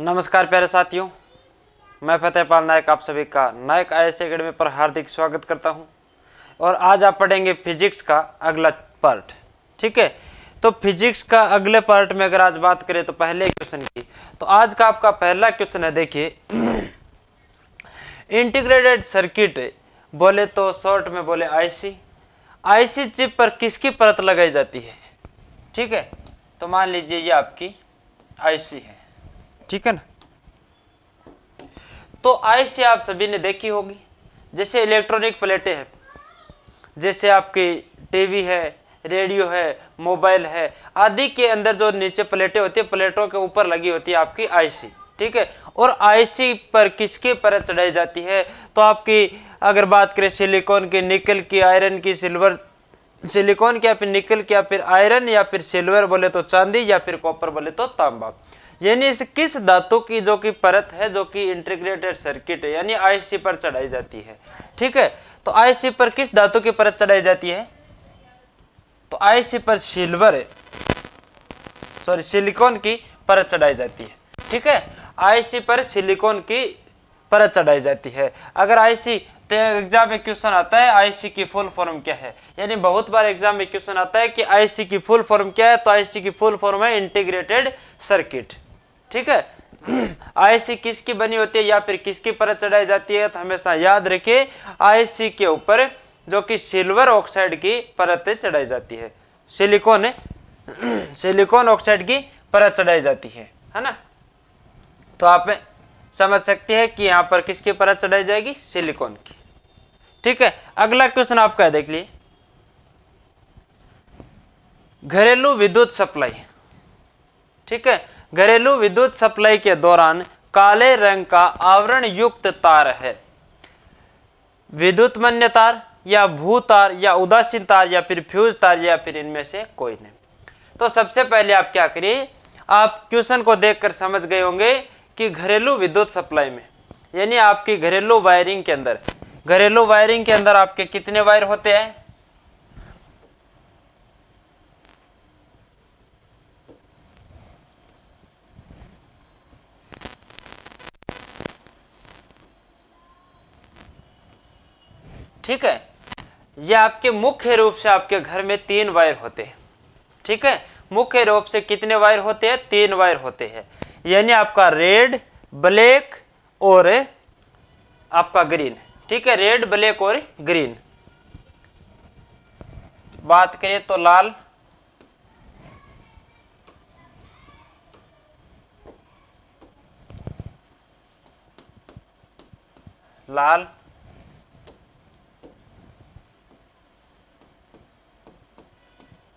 नमस्कार प्यारे साथियों, मैं फतेहपाल नायक आप सभी का नायक आई एस अकेडमी पर हार्दिक स्वागत करता हूं। और आज आप पढ़ेंगे फिजिक्स का अगला पार्ट। ठीक है, तो फिजिक्स का अगले पार्ट में अगर आज बात करें तो पहले क्वेश्चन की, तो आज का आपका पहला क्वेश्चन है, देखिए इंटीग्रेटेड सर्किट बोले तो शॉर्ट में बोले आईसी चिप पर किसकी परत लगाई जाती है। ठीक है, तो मान लीजिए ये आपकी आईसी है, ठीक है ना। तो आईसी आप सभी ने देखी होगी, जैसे इलेक्ट्रॉनिक प्लेटें हैं, जैसे आपकी टीवी है, रेडियो है, मोबाइल है आदि के अंदर जो नीचे प्लेटें होती है, प्लेटों के ऊपर लगी होती है आपकी आईसी। ठीक है, और आईसी पर किसकी परत चढ़ाई जाती है, तो आपकी अगर बात करें सिलिकॉन की, निकल की, आयरन की, सिल्वर, सिलिकॉन की या फिर निकल की या फिर आयरन या फिर सिल्वर बोले तो चांदी या फिर कॉपर बोले तो तांबा, यानी इस किस धातु की जो कि परत है जो कि इंटीग्रेटेड सर्किट है यानी आईसी पर चढ़ाई जाती है। ठीक है, तो आईसी पर किस धातु की परत चढ़ाई जाती है, तो आईसी पर सिलिकॉन की परत चढ़ाई जाती है। ठीक है, आईसी पर सिलिकॉन की परत चढ़ाई जाती है। अगर आईसी तो एग्जाम में क्वेश्चन आता है आईसी की फुल फॉर्म क्या है, यानी बहुत बार एग्जाम में क्वेश्चन आता है कि आईसी की फुल फॉर्म क्या है, तो आईसी की फुल फॉर्म है इंटीग्रेटेड सर्किट। ठीक है, आईसी किसकी बनी होती है या फिर किसकी परत चढ़ाई जाती है, तो हमेशा याद रखिए आईसी के ऊपर जो कि सिल्वर ऑक्साइड की परतें चढ़ाई जाती है, सिलिकॉन ऑक्साइड की परत चढ़ाई जाती है ना। तो आप समझ सकते हैं कि यहाँ पर किसकी परत चढ़ाई जाएगी, सिलिकॉन की। ठीक है, अगला क्वेश्चन आपका है, देख लिए घरेलू विद्युत सप्लाई। ठीक है, घरेलू विद्युत सप्लाई के दौरान काले रंग का आवरण युक्त तार है विद्युत मन्य तार या भू तार या उदासीन तार या फिर फ्यूज तार या फिर इनमें से कोई नहीं। तो सबसे पहले आप क्या करिए, आप क्वेश्चन को देखकर समझ गए होंगे कि घरेलू विद्युत सप्लाई में यानी आपकी घरेलू वायरिंग के अंदर, घरेलू वायरिंग के अंदर आपके कितने वायर होते हैं, ठीक है। ये आपके मुख्य रूप से आपके घर में 3 वायर होते हैं। ठीक है, मुख्य रूप से कितने वायर होते हैं, 3 वायर होते हैं, यानी आपका रेड, ब्लैक और आपका ग्रीन। ठीक है, रेड, ब्लैक और ग्रीन। बात करें तो लाल, लाल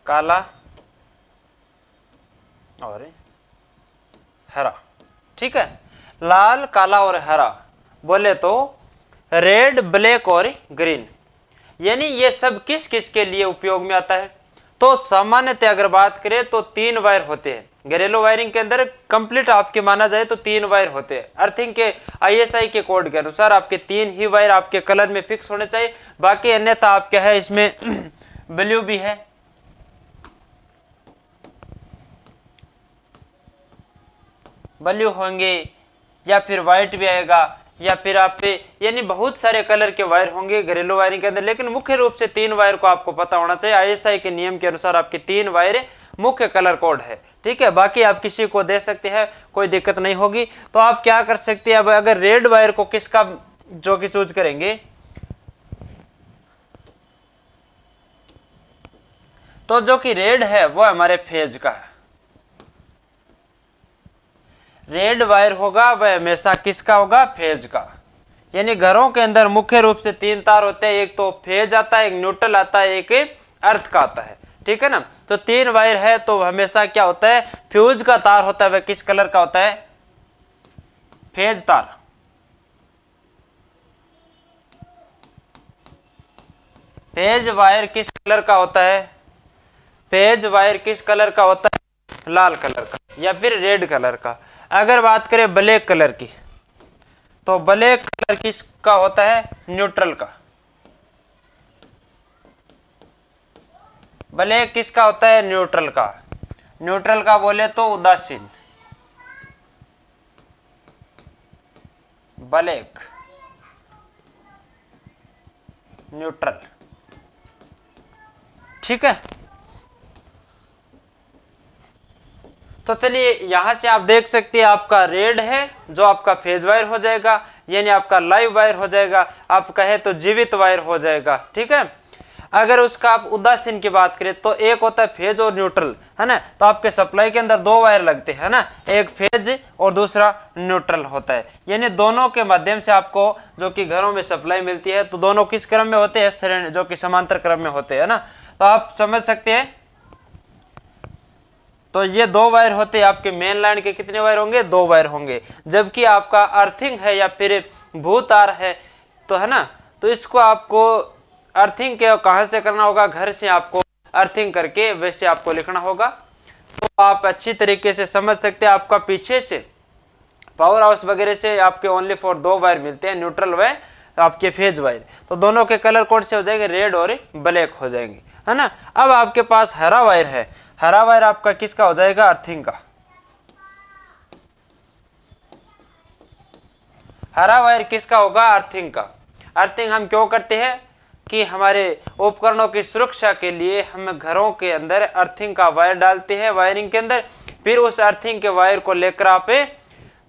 काला और हरा। ठीक है, लाल, काला और हरा बोले तो रेड, ब्लैक और ग्रीन, यानी ये सब किस किस के लिए उपयोग में आता है। तो सामान्यतः अगर बात करें तो 3 वायर होते हैं घरेलू वायरिंग के अंदर, कंप्लीट आपके माना जाए तो 3 वायर होते हैं। अर्थिंग के ISI के कोड के अनुसार आपके 3 ही वायर आपके कलर में फिक्स होने चाहिए, बाकी अन्यथा आप क्या है, इसमें ब्लू भी है, ब्लू होंगे या फिर व्हाइट भी आएगा या फिर आप पे यानी बहुत सारे कलर के वायर होंगे घरेलू वायरिंग के अंदर, लेकिन मुख्य रूप से 3 वायर को आपको पता होना चाहिए। ISI के नियम के अनुसार आपके 3 वायर मुख्य कलर कोड है। ठीक है, बाकी आप किसी को दे सकते हैं, कोई दिक्कत नहीं होगी। तो आप क्या कर सकते हैं, अब अगर रेड वायर को किसका जो कि चूज करेंगे, तो जो कि रेड है वो हमारे फेज का है, रेड वायर होगा वह हमेशा किसका होगा, फेज का। यानी घरों के अंदर मुख्य रूप से 3 तार होते हैं, एक तो फेज आता है, एक न्यूट्रल आता है, एक अर्थ का आता है। ठीक है ना, तो 3 वायर है तो हमेशा क्या होता है, फ्यूज का तार होता है वह किस कलर का होता है, फेज तार। फेज वायर किस कलर का होता है, फेज वायर किस कलर का होता है, लाल कलर का या फिर रेड कलर का। अगर बात करें ब्लैक कलर की, तो ब्लैक कलर किसका होता है, न्यूट्रल का। ब्लैक किसका होता है, न्यूट्रल का। न्यूट्रल का बोले तो उदासीन, ब्लैक, न्यूट्रल। ठीक है, तो चलिए यहां से आप देख सकते हैं आपका रेड है जो आपका फेज वायर हो जाएगा, यानी आपका लाइव वायर हो जाएगा, आप कहे तो जीवित वायर हो जाएगा। ठीक है, अगर उसका आप उदासीन की बात करें तो एक होता है फेज और न्यूट्रल, है ना। तो आपके सप्लाई के अंदर दो वायर लगते हैं ना, एक फेज और दूसरा न्यूट्रल होता है, यानी दोनों के माध्यम से आपको जो कि घरों में सप्लाई मिलती है। तो दोनों किस क्रम में होते हैं, जो कि समांतर क्रम में होते हैं ना, तो आप समझ सकते हैं। तो ये दो वायर होते हैं आपके मेन लाइन के, कितने वायर होंगे, दो वायर होंगे। जबकि आपका अर्थिंग है या फिर भूतार है, तो है ना, तो इसको आपको अर्थिंग के कहाँ से करना होगा, घर से आपको अर्थिंग करके वैसे आपको लिखना होगा। तो आप अच्छी तरीके से समझ सकते हैं, आपका पीछे से पावर हाउस वगैरह से आपके ओनली फॉर दो वायर मिलते हैं, न्यूट्रल वायर तो आपके फेज वायर। तो दोनों के कलर कोड से हो जाएंगे, रेड और ब्लैक हो जाएंगे, है ना। अब आपके पास हरा वायर है, हरा वायर आपका किसका हो जाएगा, अर्थिंग का। हरा वायर किसका होगा, अर्थिंग का। अर्थिंग हम क्यों करते हैं कि हमारे उपकरणों की सुरक्षा के लिए हम घरों के अंदर अर्थिंग का वायर डालते हैं वायरिंग के अंदर, फिर उस अर्थिंग के वायर को लेकर आप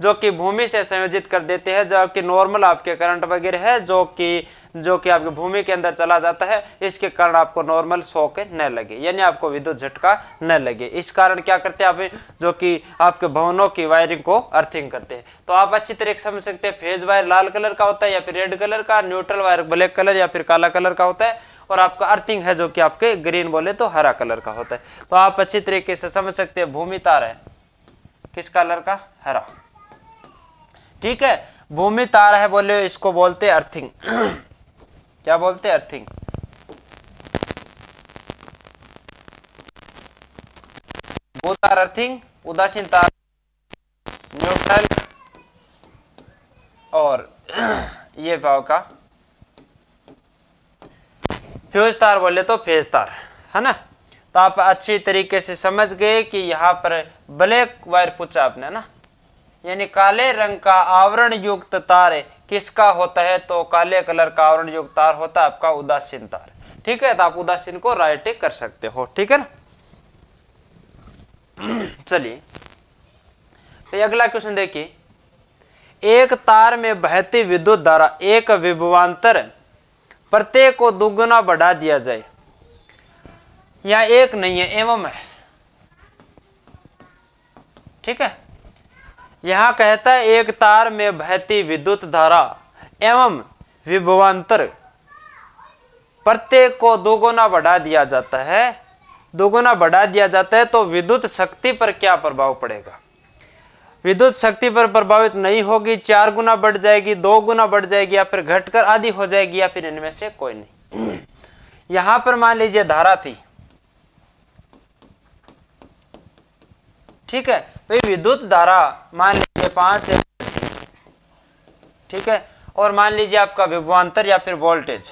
जो कि भूमि से संयोजित कर देते हैं, जो आपके नॉर्मल आपके करंट वगैरह है जो कि आपके भूमि के अंदर चला जाता है, इसके कारण आपको नॉर्मल शॉक न लगे, यानी आपको विद्युत झटका न लगे। इस कारण क्या करते हैं आप, जो कि आपके भवनों की वायरिंग को अर्थिंग करते हैं। तो आप अच्छी तरह से समझ सकते हैं, फेज वायर लाल कलर का होता है या फिर रेड कलर का, न्यूट्रल वायर ब्लैक कलर या फिर काला कलर का होता है, और आपका अर्थिंग है जो कि आपके ग्रीन बोले तो हरा कलर का होता है। तो आप अच्छी तरीके से समझ सकते हैं। भूमि तार है किस कलर का, हरा। ठीक है, भूमि तार है बोले इसको बोलते अर्थिंग। क्या बोलते अर्थिंग। भूतार अर्थिंग, उदासीन तार न्यूट्रल, और ये भाव का फ्यूज तार बोले तो फेज तार, है ना। तो आप अच्छी तरीके से समझ गए कि यहाँ पर ब्लैक वायर पूछा आपने ना, यानी काले रंग का आवरण युक्त तार किसका होता है, तो काले कलर का आवरण युक्त तार होता है आपका उदासीन तार। ठीक है, तो आप उदासीन को राइट कर सकते हो। ठीक है ना, चलिए तो अगला क्वेश्चन देखिए। एक तार में बहती विद्युत धारा एक विभवांतर प्रत्येक को दुगुना बढ़ा दिया जाए, या एक नहीं है एवं है। ठीक है, यहाँ कहता है एक तार में बहती विद्युत धारा एवं विभवांतर प्रत्येक को दोगुना बढ़ा दिया जाता है, दोगुना बढ़ा दिया जाता है, तो विद्युत शक्ति पर क्या प्रभाव पड़ेगा। विद्युत शक्ति पर प्रभावित नहीं होगी, चार गुना बढ़ जाएगी, दो गुना बढ़ जाएगी, या फिर घटकर आधी हो जाएगी, या फिर इनमें से कोई नहीं। यहाँ पर मान लीजिए धारा थी, ठीक है, भाई विद्युत धारा मान लीजिए 5 एम्पीयर, ठीक है, और मान लीजिए आपका विभवांतर या फिर वोल्टेज,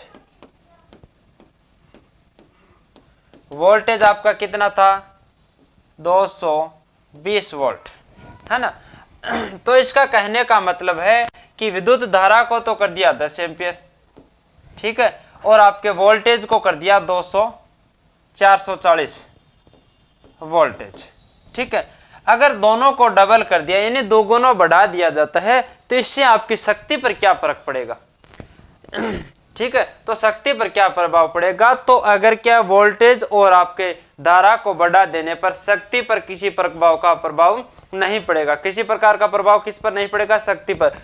वोल्टेज आपका कितना था, 220 वोल्ट, है ना। तो इसका कहने का मतलब है कि विद्युत धारा को तो कर दिया 10 एम्पीयर, ठीक है, और आपके वोल्टेज को कर दिया 440 वोल्टेज। ठीक है, अगर दोनों को डबल कर दिया यानी दोगुना बढ़ा दिया जाता है, तो इससे आपकी शक्ति पर क्या फर्क पड़ेगा। ठीक है, तो शक्ति पर क्या प्रभाव पड़ेगा, तो अगर क्या वोल्टेज और आपके धारा को बढ़ा देने पर शक्ति पर किसी प्रभाव का प्रभाव नहीं पड़ेगा, किसी प्रकार का प्रभाव किस पर नहीं पड़ेगा, शक्ति पर।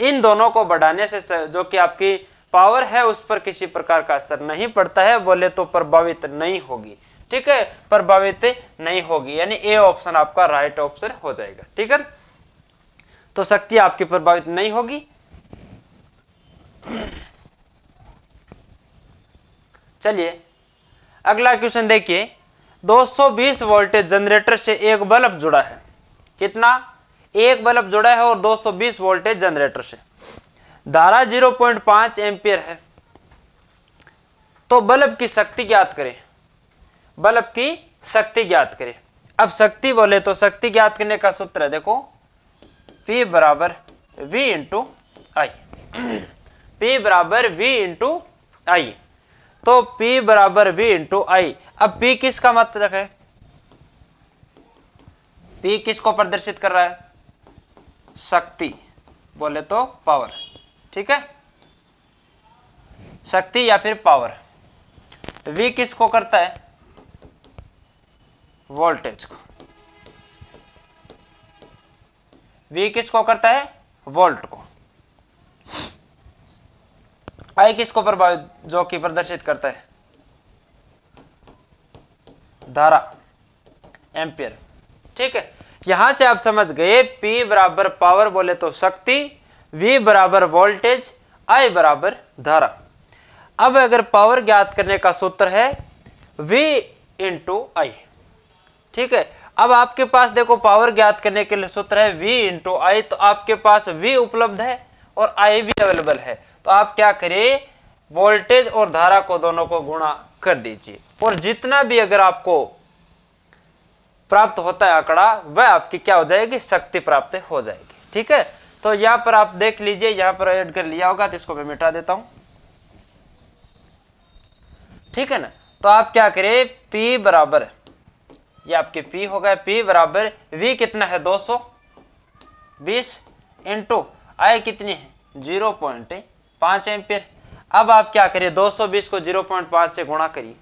इन दोनों को बढ़ाने से जो कि आपकी पावर है उस पर किसी प्रकार का असर नहीं पड़ता है, बोले तो प्रभावित नहीं होगी। ठीक है, प्रभावित नहीं होगी, यानी ए ऑप्शन आपका राइट ऑप्शन हो जाएगा। ठीक है, तो शक्ति आपकी प्रभावित नहीं होगी। चलिए अगला क्वेश्चन देखिए। 220 वोल्टेज जनरेटर से एक बल्ब जुड़ा है, कितना, एक बल्ब जुड़ा है और 220 वोल्टेज जनरेटर से, धारा 0.5 एम्पीयर है, तो बल्ब की शक्ति ज्ञात करें, बल्ब की शक्ति ज्ञात करें। अब शक्ति बोले तो शक्ति ज्ञात करने का सूत्र है, देखो P बराबर V इंटू आई, P बराबर वी इंटू आई। तो P बराबर वी इंटू आई। अब P किसका मात्रक है, P किसको प्रदर्शित कर रहा है, शक्ति, बोले तो पावर, ठीक है, शक्ति या फिर पावर। V किसको करता है, वोल्टेज को, V किसको करता है, वोल्ट को। I किसको प्रभावित, जो कि प्रदर्शित करता है धारा, एम्पियर, ठीक है। यहां से आप समझ गए P बराबर पावर बोले तो शक्ति, V बराबर वोल्टेज, I बराबर धारा। अब अगर पावर ज्ञात करने का सूत्र है V इंटू आई, ठीक है। अब आपके पास देखो पावर ज्ञात करने के लिए सूत्र है V इंटू आई, तो आपके पास V उपलब्ध है और I भी अवेलेबल है, तो आप क्या करिए, वोल्टेज और धारा को दोनों को गुणा कर दीजिए और जितना भी अगर आपको प्राप्त होता है आंकड़ा वह आपकी क्या हो जाएगी, शक्ति प्राप्त हो जाएगी, ठीक है। तो यहाँ पर आप देख लीजिए, यहाँ पर ऐड कर लिया होगा तो इसको मैं मिटा देता हूँ, ठीक है ना। तो आप क्या करें, P बराबर, ये आपके P हो गया, P बराबर V कितना है 220 इंटू I कितनी है 0.5 एम्पियर। अब आप क्या करिए 220 को 0.5 से गुणा करिए,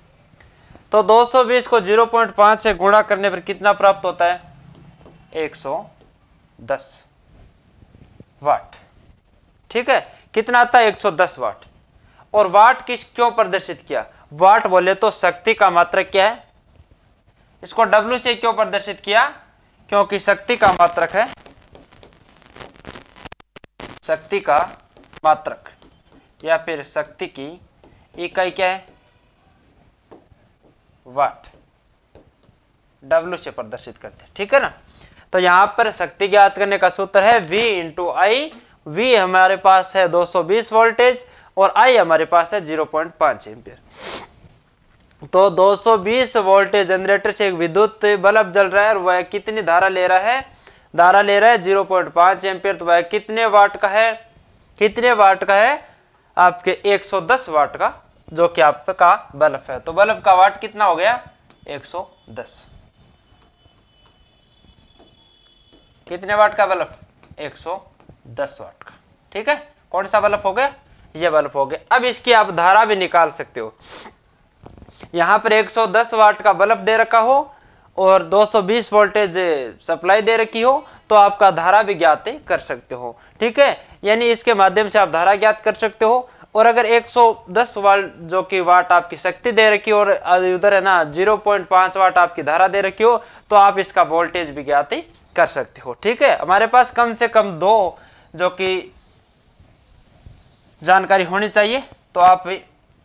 तो 220 को 0.5 से गुणा करने पर कितना प्राप्त होता है 110 वाट, ठीक है। कितना आता है 110 वाट। और वाट किस क्यों प्रदर्शित किया, वाट बोले तो शक्ति का मात्रक क्या है, इसको W से क्यों प्रदर्शित किया, क्योंकि शक्ति का मात्रक है, शक्ति का मात्रक या फिर शक्ति की इकाई क्या है, वाट, W से प्रदर्शित करते हैं, ठीक है ना। तो यहाँ पर शक्ति ज्ञात करने का सूत्र है V इंटू आई। V हमारे पास है 220 वोल्टेज और I हमारे पास है 0.5 एम्पियर। तो 220 वोल्टेज जनरेटर से एक विद्युत बल्ब जल रहा है और वह कितनी धारा ले रहा है, धारा ले रहा है 0.5 एम्पियर। तो वह कितने वाट का है, कितने वाट का है आपके 110 वाट का, जो कि आपका बल्ब है। तो बल्ब का वाट कितना हो गया 110, कितने वाट का बल्ब 110 वाट का, ठीक है। कौन सा बल्ब हो गया, ये बल्ब हो गया। अब इसकी आप धारा भी निकाल सकते हो, यहाँ पर 110 वाट का बल्ब दे रखा हो और 220 वोल्टेज सप्लाई दे रखी हो, तो आपका धारा भी ज्ञात कर सकते हो, ठीक है। यानी इसके माध्यम से आप धारा ज्ञात कर सकते हो। और अगर 110 वाट जो कि वाट आपकी शक्ति दे रखी हो और उधर है ना 0.5 वाट आपकी धारा दे रखी हो, तो आप इसका वोल्टेज भी ज्ञात कर सकते हो, ठीक है। हमारे पास कम से कम दो जो कि जानकारी होनी चाहिए, तो आप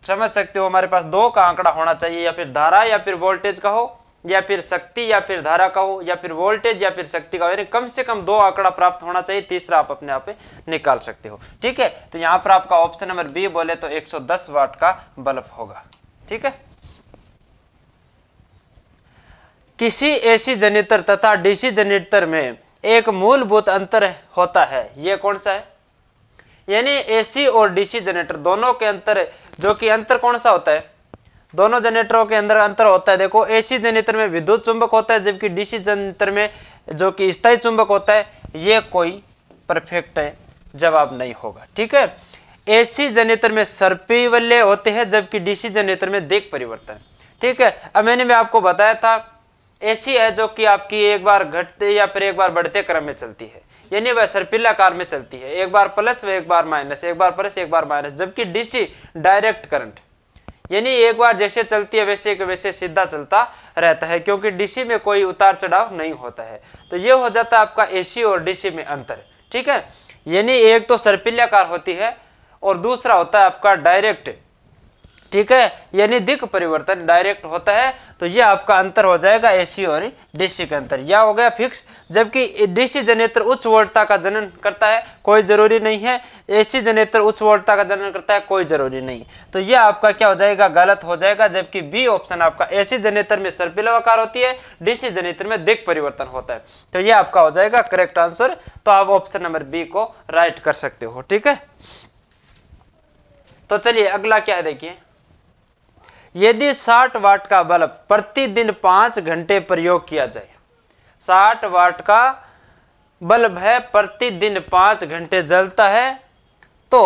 समझ सकते हो हमारे पास दो का आंकड़ा होना चाहिए, या फिर धारा या फिर वोल्टेज का हो, या फिर शक्ति या फिर धारा का हो, या फिर वोल्टेज या फिर शक्ति का हो, यानी कम से कम दो आंकड़ा प्राप्त होना चाहिए, तीसरा आप अपने आप निकाल सकते हो, ठीक है। तो यहाँ पर आपका ऑप्शन नंबर B बोले तो 110 वाट का बल्ब होगा, ठीक है। किसी एसी जनरेटर तथा डीसी जनरेटर में एक मूलभूत अंतर होता है, यह कौन सा है, यानी एसी और डीसी जनरेटर दोनों के अंतर, जो कि अंतर कौन सा होता है, दोनों जनरेटरों के अंदर अंतर होता है। देखो एसी जनरेटर में विद्युत चुंबक होता है, जबकि डीसी जनरेटर में जो कि स्थायी चुंबक होता है। ये कोई परफेक्ट है जवाब नहीं होगा, ठीक है। एसी जनरेटर में सर्पी वलय होते हैं, जबकि डीसी जनरेटर में दिक परिवर्तन, ठीक है। अब मैंने भी आपको बताया था एसी है जो कि आपकी एक बार घटते या फिर एक बार बढ़ते क्रम में चलती है, यानी वह सर्पिल आकार में चलती है, एक बार प्लस व एक बार माइनस, एक बार प्लस एक बार माइनस। जबकि डीसी डायरेक्ट करंट, यानी एक बार जैसे चलती है वैसे के वैसे सीधा चलता रहता है, क्योंकि डीसी में कोई उतार चढ़ाव नहीं होता है। तो ये हो जाता है आपका एसी और डीसी में अंतर, ठीक है। यानी एक तो सर्पिलाकार होती है और दूसरा होता है आपका डायरेक्ट ठीक है, यानी दिक परिवर्तन डायरेक्ट होता है। तो ये आपका अंतर हो जाएगा एसी और डीसी का अंतर, यह हो गया फिक्स। जबकि डीसी जनरेटर उच्च वोल्टता का जनन करता है, कोई जरूरी नहीं है। एसी जनरेटर उच्च वोल्टता का जनन करता है, कोई जरूरी नहीं। तो ये आपका क्या हो जाएगा, गलत हो जाएगा। जबकि बी ऑप्शन आपका, एसी जनरेटर में सर्पिलाकार होती है, डीसी जनरेटर में दिक परिवर्तन होता है, तो यह आपका हो जाएगा करेक्ट आंसर। तो आप ऑप्शन नंबर बी को राइट कर सकते हो। ठीक है, तो चलिए अगला क्या है देखिए। यदि 60 वाट का बल्ब प्रतिदिन 5 घंटे प्रयोग किया जाए, 60 वाट का बल्ब है प्रतिदिन 5 घंटे जलता है, तो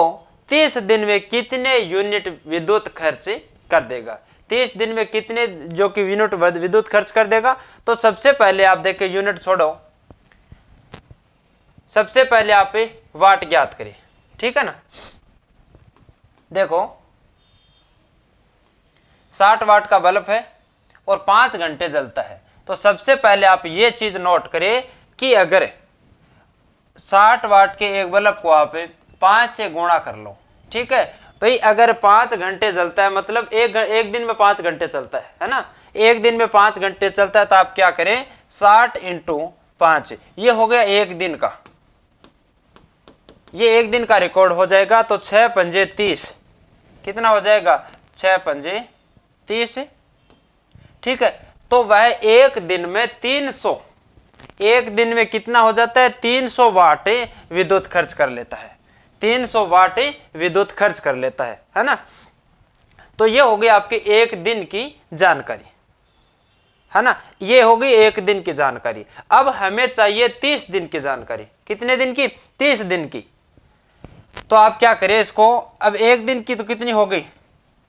30 दिन में कितने यूनिट विद्युत खर्च कर देगा। 30 दिन में कितने जो कि यूनिट विद्युत खर्च कर देगा। तो सबसे पहले आप देखें यूनिट छोड़ो, सबसे पहले आप वाट ज्ञात करें। ठीक है ना, देखो 60 वाट का बल्ब है और 5 घंटे जलता है, तो सबसे पहले आप ये चीज नोट करें कि अगर 60 वाट के एक बल्ब को आप 5 से गुणा कर लो। ठीक है भाई, अगर 5 घंटे जलता है मतलब एक दिन में 5 घंटे चलता है ना, एक दिन में 5 घंटे चलता है, तो आप क्या करें 60 × 5, ये हो गया एक दिन का, ये एक दिन का रिकॉर्ड हो जाएगा। तो 6 पंजे 30, कितना हो जाएगा 6 पंजे 30। ठीक है, तो वह एक दिन में 300, एक दिन में कितना हो जाता है 300 वाट विद्युत खर्च कर लेता है, 300 वाट विद्युत खर्च कर लेता है ना। तो ये हो गई आपकी एक दिन की जानकारी, है ना, ये हो गई एक दिन की जानकारी। अब हमें चाहिए 30 दिन की जानकारी, कितने दिन की 30 दिन की। तो आप क्या करें इसको, अब एक दिन की तो कितनी हो गई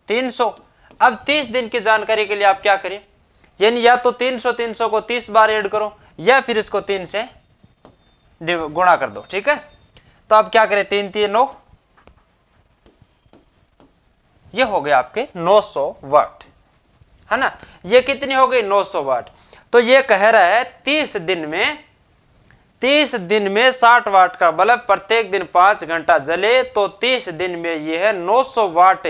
300। अब 30 दिन की जानकारी के लिए आप क्या करें, यानी या तो 300 को 30 बार ऐड करो या फिर इसको 3 से गुणा कर दो। ठीक है, तो आप क्या करें 3×3 9, ये हो गए आपके 900 वाट, है ना, ये कितनी हो गई 900 वाट। तो ये कह रहा है 30 दिन में 60 वाट का बल्ब प्रत्येक दिन 5 घंटा जले तो 30 दिन में यह है 900 वाट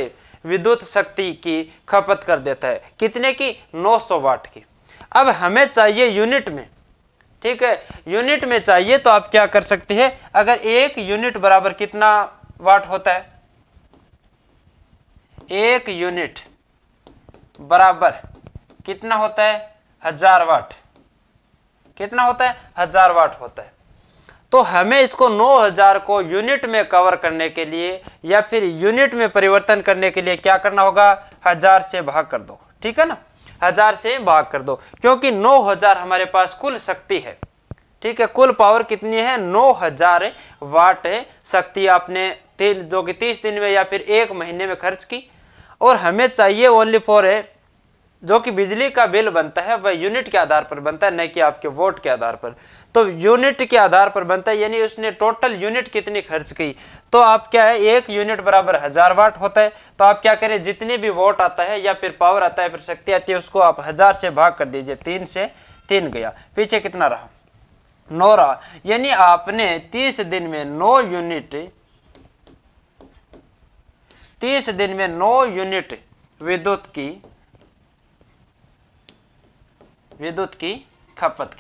विद्युत शक्ति की खपत कर देता है। कितने की 900 वाट की। अब हमें चाहिए यूनिट में, ठीक है, यूनिट में चाहिए। तो आप क्या कर सकते हैं, अगर एक यूनिट बराबर कितना वाट होता है, एक यूनिट बराबर कितना होता है 1000 वाट, कितना होता है 1000 वाट होता है। तो हमें इसको 9000 को यूनिट में कवर करने के लिए या फिर यूनिट में परिवर्तन करने के लिए क्या करना होगा, 1000 से भाग कर दो। ठीक है ना, 1000 से भाग कर दो, क्योंकि 9000 हमारे पास कुल शक्ति है। ठीक है, कुल पावर कितनी है 9000 वाट है शक्ति आपने जो कि 30 दिन में या फिर एक महीने में खर्च की। और हमें चाहिए ओनली फॉर है जो कि बिजली का बिल बनता है वह यूनिट के आधार पर बनता है, न कि आपके वोट के आधार पर, तो यूनिट के आधार पर बनता है, यानी उसने टोटल यूनिट कितनी खर्च की। तो आप क्या है, एक यूनिट बराबर 1000 वाट होता है। तो आप क्या करें, जितने भी वोट आता है या फिर पावर आता है फिर शक्ति आती है, उसको आप 1000 से भाग कर दीजिए, 3 से 3 गया, पीछे कितना रहा 9 रहा, यानी आपने 30 दिन में 9 यूनिट विद्युत की खपत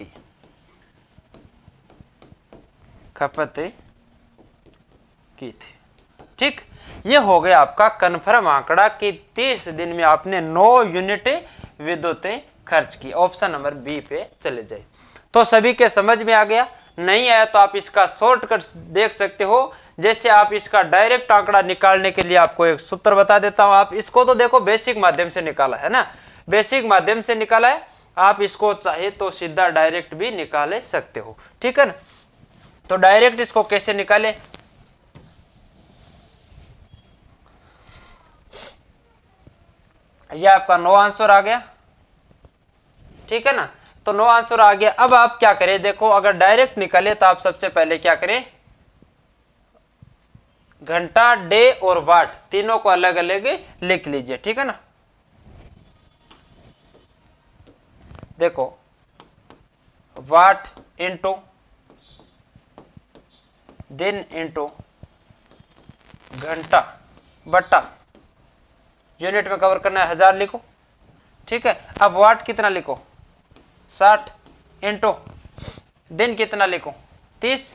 की थी। ठीक, ये हो गया आपका कन्फर्म आंकड़ा कि 30 दिन में आपने 9 यूनिट विद्युत खर्च की। ऑप्शन नंबर बी पे चले जाए। तो सभी के समझ में आ गया, नहीं आया तो आप इसका शॉर्टकट देख सकते हो। जैसे आप इसका डायरेक्ट आंकड़ा निकालने के लिए आपको एक सूत्र बता देता हूं। आप इसको तो देखो बेसिक माध्यम से निकाला है ना, बेसिक माध्यम से निकाला है, आप इसको चाहे तो सीधा डायरेक्ट भी निकाल सकते हो। ठीक है ना, तो डायरेक्ट इसको कैसे निकाले, ये आपका 9 आंसर आ गया। ठीक है ना, तो 9 आंसर आ गया। अब आप क्या करें, देखो अगर डायरेक्ट निकाले तो आप सबसे पहले क्या करें, घंटा डे और वाट तीनों को अलग अलग लिख लीजिए। ठीक है ना, देखो वाट इंटू दिन इंटू घंटा बटा यूनिट में कवर करना है 1000 लिखो, ठीक है। अब वाट कितना लिखो 60, इंटू दिन कितना लिखो 30,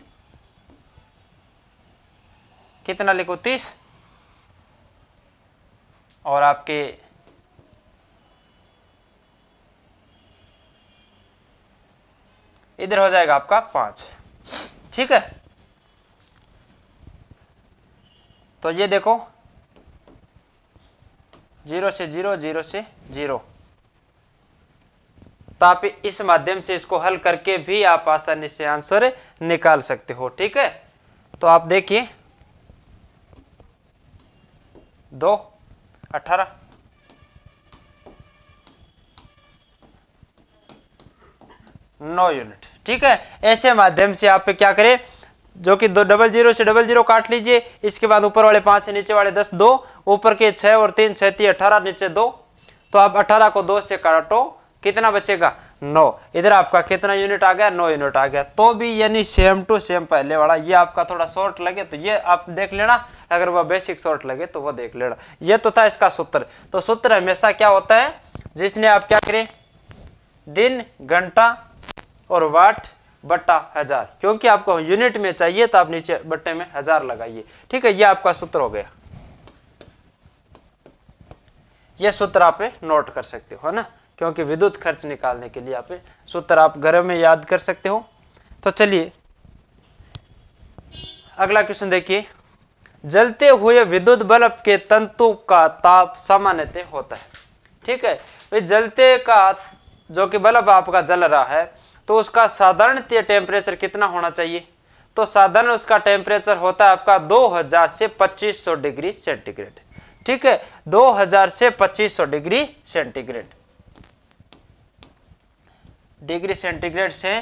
कितना लिखो 30, और आपके इधर हो जाएगा आपका 5, ठीक है। तो ये देखो 0 से 0 0 से 0, तो आप इस माध्यम से इसको हल करके भी आप आसानी से आंसर निकाल सकते हो, ठीक है। तो आप देखिए 2 18, नौ यूनिट, ठीक है। ऐसे माध्यम से आप क्या करें, जो कि 2 00 से 00 काट लीजिए, इसके बाद ऊपर वाले 5 से नीचे वाले 10, 2 ऊपर के 6 और 3 6 3 18, नीचे 2, तो आप 18 को 2 से काटो, कितना बचेगा 9। इधर आपका कितना यूनिट आ गया 9 यूनिट आ गया। तो भी यानी सेम टू सेम पहले वाला, ये आपका थोड़ा शॉर्ट लगे तो ये आप देख लेना, अगर वह बेसिक शॉर्ट लगे तो वह देख लेना। ये तो था इसका सूत्र। तो सूत्र हमेशा क्या होता है, जिसने आप क्या करें दिन, घंटा और वाट बट्टा 1000, क्योंकि आपको यूनिट में चाहिए तो आप नीचे बट्टे में 1000 लगाइए, ठीक है। ये आपका सूत्र हो गया, ये सूत्र आप नोट कर सकते हो ना, क्योंकि विद्युत खर्च निकालने के लिए आप सूत्र आप घर में याद कर सकते हो। तो चलिए अगला क्वेश्चन देखिए। जलते हुए विद्युत बल्ब के तंतु का ताप सामान्यतः होता है, ठीक है। वे जलते का जो कि बल्ब आपका जल रहा है तो उसका साधारणतः टेम्परेचर कितना होना चाहिए, तो साधारण उसका टेम्परेचर होता है आपका 2000 से 2500 डिग्री सेंटीग्रेड, ठीक है। 2000 से 2500 डिग्री सेंटीग्रेड, डिग्री सेंटीग्रेड से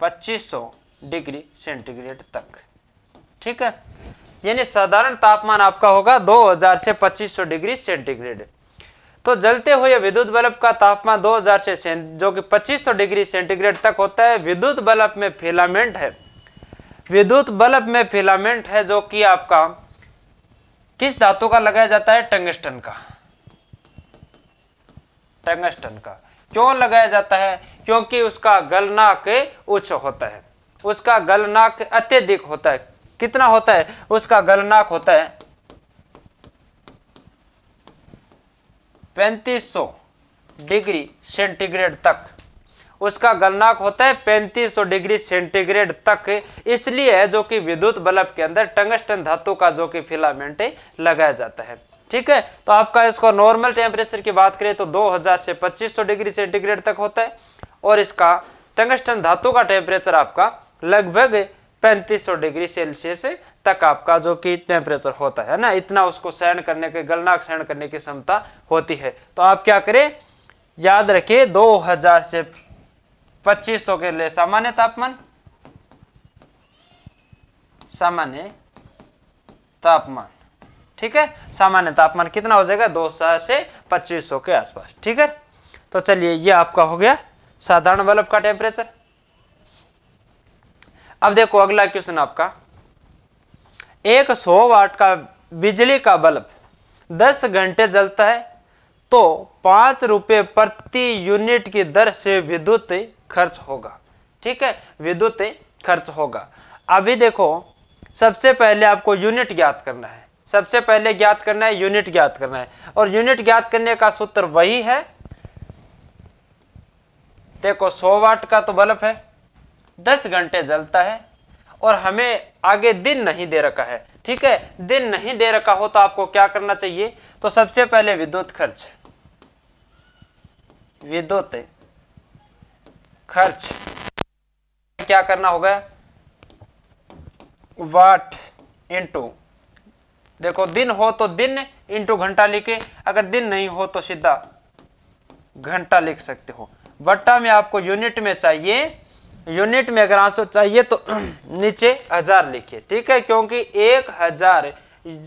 2500 डिग्री सेंटीग्रेड तक, ठीक है। यानी साधारण तापमान आपका होगा 2000 से 2500 डिग्री सेंटीग्रेड। तो जलते हुए विद्युत बल्ब का तापमान 2000 से जो कि 2500 डिग्री सेंटीग्रेड तक होता है। विद्युत बल्ब में फिलामेंट है, विद्युत बल्ब में फिलामेंट है जो कि आपका किस धातु का लगाया जाता है, टंगस्टन का। टंगस्टन का क्यों लगाया जाता है, क्योंकि उसका गलनांक उच्च होता है, उसका गलनांक अत्यधिक होता है। कितना होता है उसका गलनांक, होता है 3500 डिग्री सेंटीग्रेड तक, उसका गलनांक होता है 3500 डिग्री सेंटीग्रेड तक। इसलिए है जो कि विद्युत बल्ब के अंदर टंगस्टन धातु का जो कि फिलामेंट लगाया जाता है, ठीक है। तो आपका इसको नॉर्मल टेम्परेचर की बात करें तो 2000 से 2500 डिग्री सेंटीग्रेड तक होता है, और इसका टंगस्टन धातु का टेम्परेचर आपका लगभग 3500 डिग्री सेल्सियस तक आपका जो कि टेम्परेचर होता है ना, इतना उसको सहन करने के, गलनांक सहन करने की क्षमता होती है। तो आप क्या करें, याद रखिए 2000 से 2500 के लिए सामान्य तापमान, सामान्य तापमान, ठीक है। सामान्य तापमान कितना हो जाएगा 2000 से 2500 के आसपास, ठीक है। तो चलिए ये आपका हो गया साधारण बल्ब का टेम्परेचर। अब देखो अगला क्वेश्चन आपका, 100 वाट का बिजली का बल्ब 10 घंटे जलता है तो 5 रुपये प्रति यूनिट की दर से विद्युत खर्च होगा, ठीक है, विद्युत खर्च होगा। अभी देखो सबसे पहले आपको यूनिट ज्ञात करना है, सबसे पहले ज्ञात करना है यूनिट ज्ञात करना है, और यूनिट ज्ञात करने का सूत्र वही है। देखो 100 वाट का तो बल्ब है, 10 घंटे जलता है, और हमें आगे दिन नहीं दे रखा है, ठीक है। दिन नहीं दे रखा हो तो आपको क्या करना चाहिए, तो सबसे पहले विद्युत खर्च, विद्युत खर्च क्या करना होगा, वाट इंटू, देखो दिन हो तो दिन इंटू घंटा लिखे, अगर दिन नहीं हो तो सीधा घंटा लिख सकते हो, बट्टा में आपको यूनिट में चाहिए, यूनिट में अगर आंसर चाहिए तो नीचे 1000 लिखिए, ठीक है, क्योंकि 1000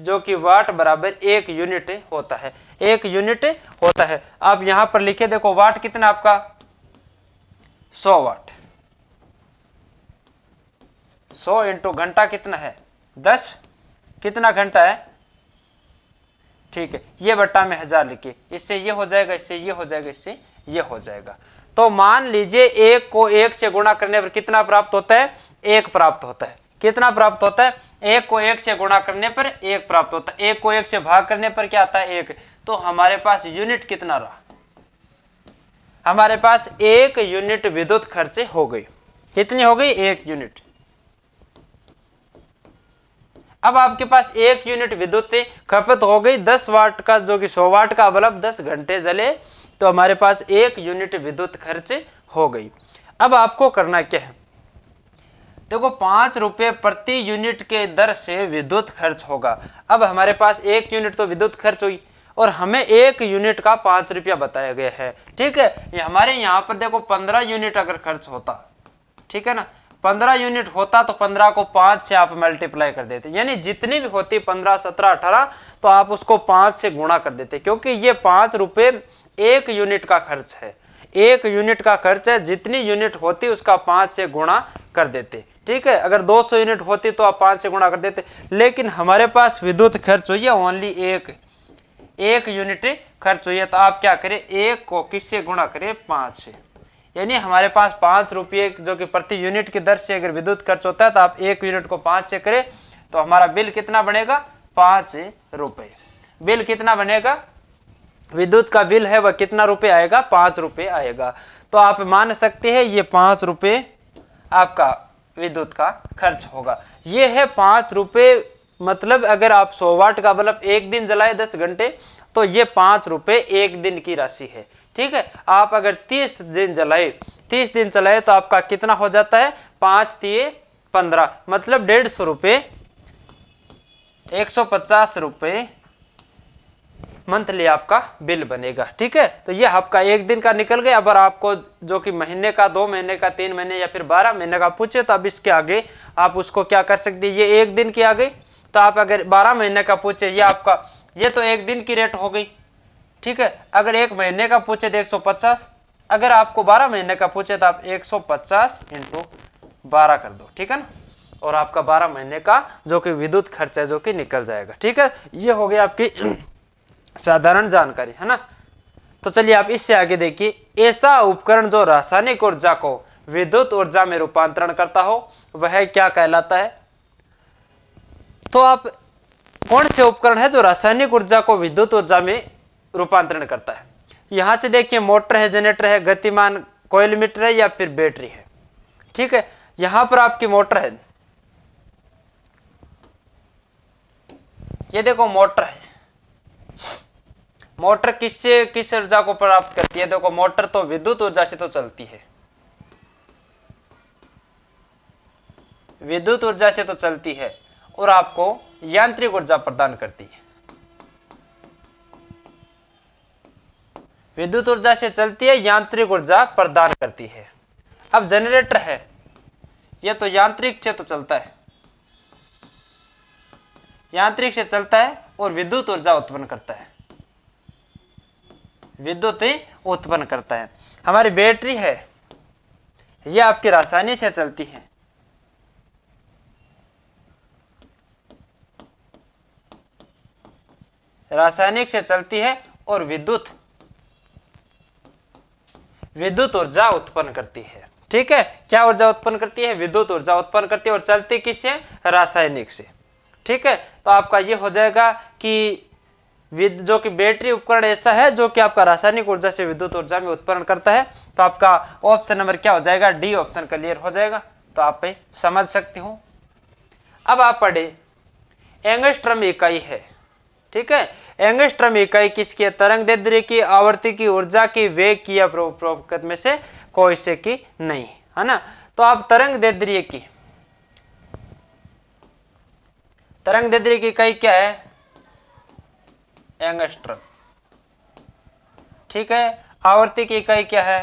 जो कि वाट बराबर 1 यूनिट होता है, 1 यूनिट होता है। आप यहां पर लिखे, देखो वाट कितना आपका 100 वाट, 100 इंटू घंटा कितना है 10, कितना घंटा है ठीक है, ये बटा में 1000 लिखिए, इससे ये हो जाएगा, इससे ये हो जाएगा, इससे ये हो जाएगा। तो मान लीजिए एक को एक से गुणा करने पर कितना प्राप्त होता है, एक प्राप्त होता है। कितना प्राप्त होता है, एक को एक से गुणा करने पर एक प्राप्त होता है। एक को एक से भाग करने पर क्या आता है, एक। तो हमारे पास यूनिट कितना रहा, हमारे पास एक यूनिट विद्युत खर्चे हो गई। कितनी हो गई, एक यूनिट। अब आपके पास एक यूनिट विद्युत खपत हो गई, 10 वाट का जो कि 100 वाट का बल्ब 10 घंटे जले, तो हमारे पास एक यूनिट विद्युत खर्च हो गई। अब आपको करना क्या है, देखो 5 रुपये प्रति यूनिट के दर से विद्युत खर्च होगा। अब हमारे पास एक यूनिट तो विद्युत खर्च हुई और हमें एक यूनिट का 5 रुपया बताया गया है, ठीक है। ये हमारे यहाँ पर देखो 15 यूनिट अगर खर्च होता, ठीक है ना, 15 यूनिट होता तो 15 को 5 से आप मल्टीप्लाई कर देते, यानी जितनी भी होती 15, 17, 18 तो आप उसको 5 से गुणा कर देते, क्योंकि ये 5 रुपये एक यूनिट का खर्च है। एक यूनिट का खर्च है, जितनी यूनिट होती उसका 5 से गुणा कर देते, ठीक है। अगर 200 यूनिट होती तो आप 5 से गुणा कर देते, लेकिन हमारे पास विद्युत खर्च हुई है ओनली एक यूनिट खर्च हुई है, तो आप क्या करें, एक को किससे गुणा करें, 5 से। यानी हमारे पास 5 रुपये जो कि प्रति यूनिट की दर से अगर विद्युत खर्च होता है, तो आप एक यूनिट को 5 से करें तो हमारा बिल कितना बनेगा, 5 रुपये। बिल कितना बनेगा, विद्युत का बिल है वह कितना रुपये आएगा, 5 रुपये आएगा। तो आप मान सकते हैं ये 5 रुपये आपका विद्युत का खर्च होगा। ये है 5 रुपये, मतलब अगर आप 100 वाट का बल्ब एक दिन जलाए 10 घंटे, तो ये 5 रुपये एक दिन की राशि है, ठीक है। आप अगर 30 दिन जलाए, 30 दिन चलाए तो आपका कितना हो जाता है, 5 × 3 = 15, मतलब 150 रुपये, 150 रुपये मंथली आपका बिल बनेगा, ठीक है। तो ये आपका एक दिन का निकल गया। अगर आपको जो कि महीने का, 2 महीने का, 3 महीने या फिर 12 महीने का पूछे, तो अब इसके आगे आप उसको क्या कर सकते हैं, ये एक दिन की आ गई। तो आप अगर 12 महीने का पूछे, ये आपका, ये तो एक दिन की रेट हो गई, ठीक है। अगर 1 महीने का पूछे तो 150, अगर आपको 12 महीने का पूछे तो आप 150 × 12 कर दो, ठीक है ना, और आपका 12 महीने का जो कि विद्युत खर्च है जो कि निकल जाएगा, ठीक है। ये हो गया आपकी साधारण जानकारी, है ना। तो चलिए आप इससे आगे देखिए, ऐसा उपकरण जो रासायनिक ऊर्जा को विद्युत ऊर्जा में रूपांतरण करता हो वह क्या कहलाता है। तो आप कौन से उपकरण है जो रासायनिक ऊर्जा को विद्युत ऊर्जा में रूपांतरण करता है, यहाँ से देखिए मोटर है, जनरेटर है, गतिमान कॉइल मीटर है या फिर बैटरी है, ठीक है। यहाँ पर आपकी मोटर है, ये देखो मोटर है। मोटर किससे किस ऊर्जा को प्राप्त करती है, देखो मोटर तो विद्युत ऊर्जा से तो चलती है, विद्युत ऊर्जा से तो चलती है और आपको यांत्रिक ऊर्जा प्रदान करती है। विद्युत ऊर्जा से चलती है, यांत्रिक ऊर्जा प्रदान करती है। अब जनरेटर है, यह तो यांत्रिक से तो चलता है, यांत्रिक से चलता है और विद्युत ऊर्जा उत्पन्न करता है, विद्युत उत्पन्न करता है। हमारी बैटरी है, यह आपकी रासायनिक से चलती है, रासायनिक से चलती है और विद्युत ऊर्जा उत्पन्न करती है, ठीक है। क्या ऊर्जा उत्पन्न करती है, विद्युत ऊर्जा उत्पन्न करती है और चलती किससे, रासायनिक से, ठीक है। तो आपका ये हो जाएगा कि जो कि बैटरी उपकरण ऐसा है जो कि आपका रासायनिक ऊर्जा से विद्युत ऊर्जा में उत्पन्न करता है। तो आपका ऑप्शन नंबर क्या हो जाएगा, डी ऑप्शन क्लियर हो जाएगा। तो आप समझ सकते हो। अब आप पढ़े एंगस्ट्रम इकाई है, ठीक है। एंगस्ट्रम इकाई किसकी है, तरंग दैर्ध्य की, आवृत्ति की, ऊर्जा की, वेग की या प्रोपगत में से कोई से की नहीं, है ना। तो आप तरंग दैर्ध्य की इकाई क्या है, एंगस्ट्रम, ठीक है। आवृत्ति की इकाई क्या है,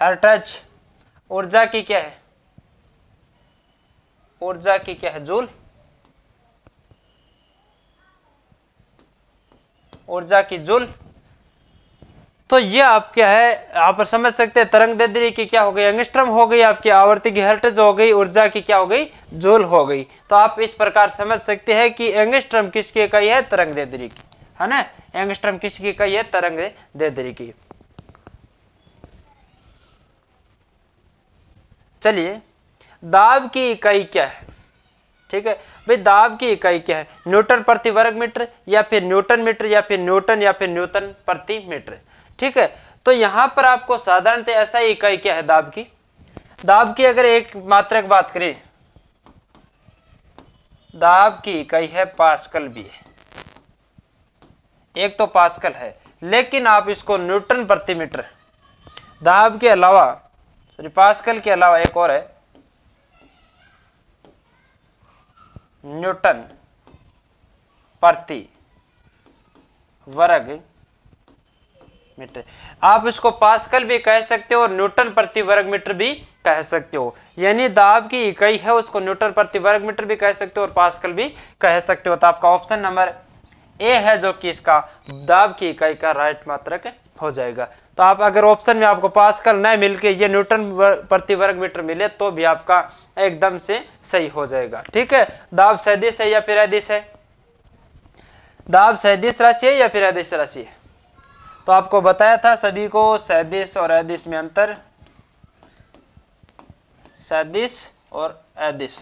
हर्ट्ज। ऊर्जा की क्या है, ऊर्जा की क्या है, जूल। ऊर्जा की जूल। दोस्तों ये आप क्या है, आप समझ सकते हैं तरंग दैर्ध्य की क्या हो गई, एंगस्ट्रम हो गई, आपकी आवर्ती की हर्ट्ज हो गई, ऊर्जा की क्या हो गई, जूल हो गई। तो आप इस प्रकार समझ सकते हैं कि एंगस्ट्रम किसकी इकाई है, तरंग दैर्ध्य की, है ना। एंगस्ट्रम किसकी इकाई है, तरंग दैर्ध्य की। चलिए दाब की इकाई क्या है, ठीक है भाई, दाब की इकाई क्या है, न्यूटन प्रति वर्ग मीटर या फिर न्यूटन मीटर या फिर न्यूटन प्रति मीटर, ठीक है। तो यहाँ पर आपको साधारणतः ऐसा इकाई क्या है दाब की, अगर एक मात्रक बात करें, दाब की इकाई है पास्कल भी है, एक तो पास्कल है, लेकिन आप इसको न्यूटन प्रति मीटर, दाब के अलावा सॉरी पास्कल के अलावा एक और है न्यूटन प्रति वर्ग मीटर। आप इसको पास्कल भी कह सकते हो और न्यूटन प्रति वर्ग मीटर भी कह सकते हो, यानी दाब की इकाई है उसको न्यूटन प्रति वर्ग मीटर भी कह सकते हो और पास्कल भी कह सकते हो। तो आपका ऑप्शन नंबर ए है जो कि इसका दाब की इकाई का राइट मात्रक हो जाएगा। तो आप अगर ऑप्शन में आपको पास्कल न मिलके ये न्यूटन प्रति वर्ग मीटर मिले तो भी आपका एकदम से सही हो जाएगा, ठीक है। दाब सदिश है या फिर अदिश है, दाब सदिश राशि है या फिर अदिश राशि है, तो आपको बताया था सभी को सदिश और अदिश में अंतर, सदिश और अदिश,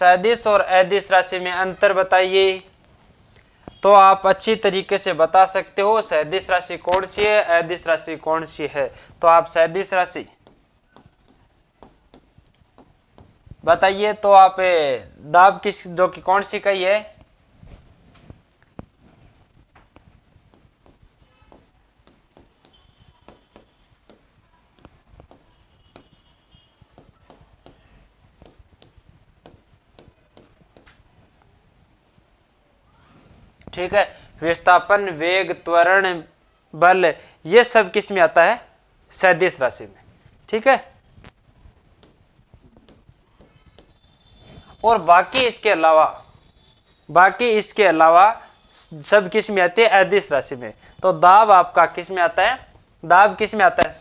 सदिश और अदिश राशि में अंतर बताइए। तो आप अच्छी तरीके से बता सकते हो सदिश राशि कौन सी है, अदिश राशि कौन सी है। तो आप सदिश राशि बताइए, तो आप दाब किस जो कि कौन सी इकाई है, ठीक है। विस्थापन, वेग, त्वरण, बल, ये सब किस में आता है, सदिश राशि में, ठीक है। और बाकी इसके अलावा सब किस में आते हैं, अदिश राशि में। तो दाब आपका किस में आता है, दाब किस में आता है,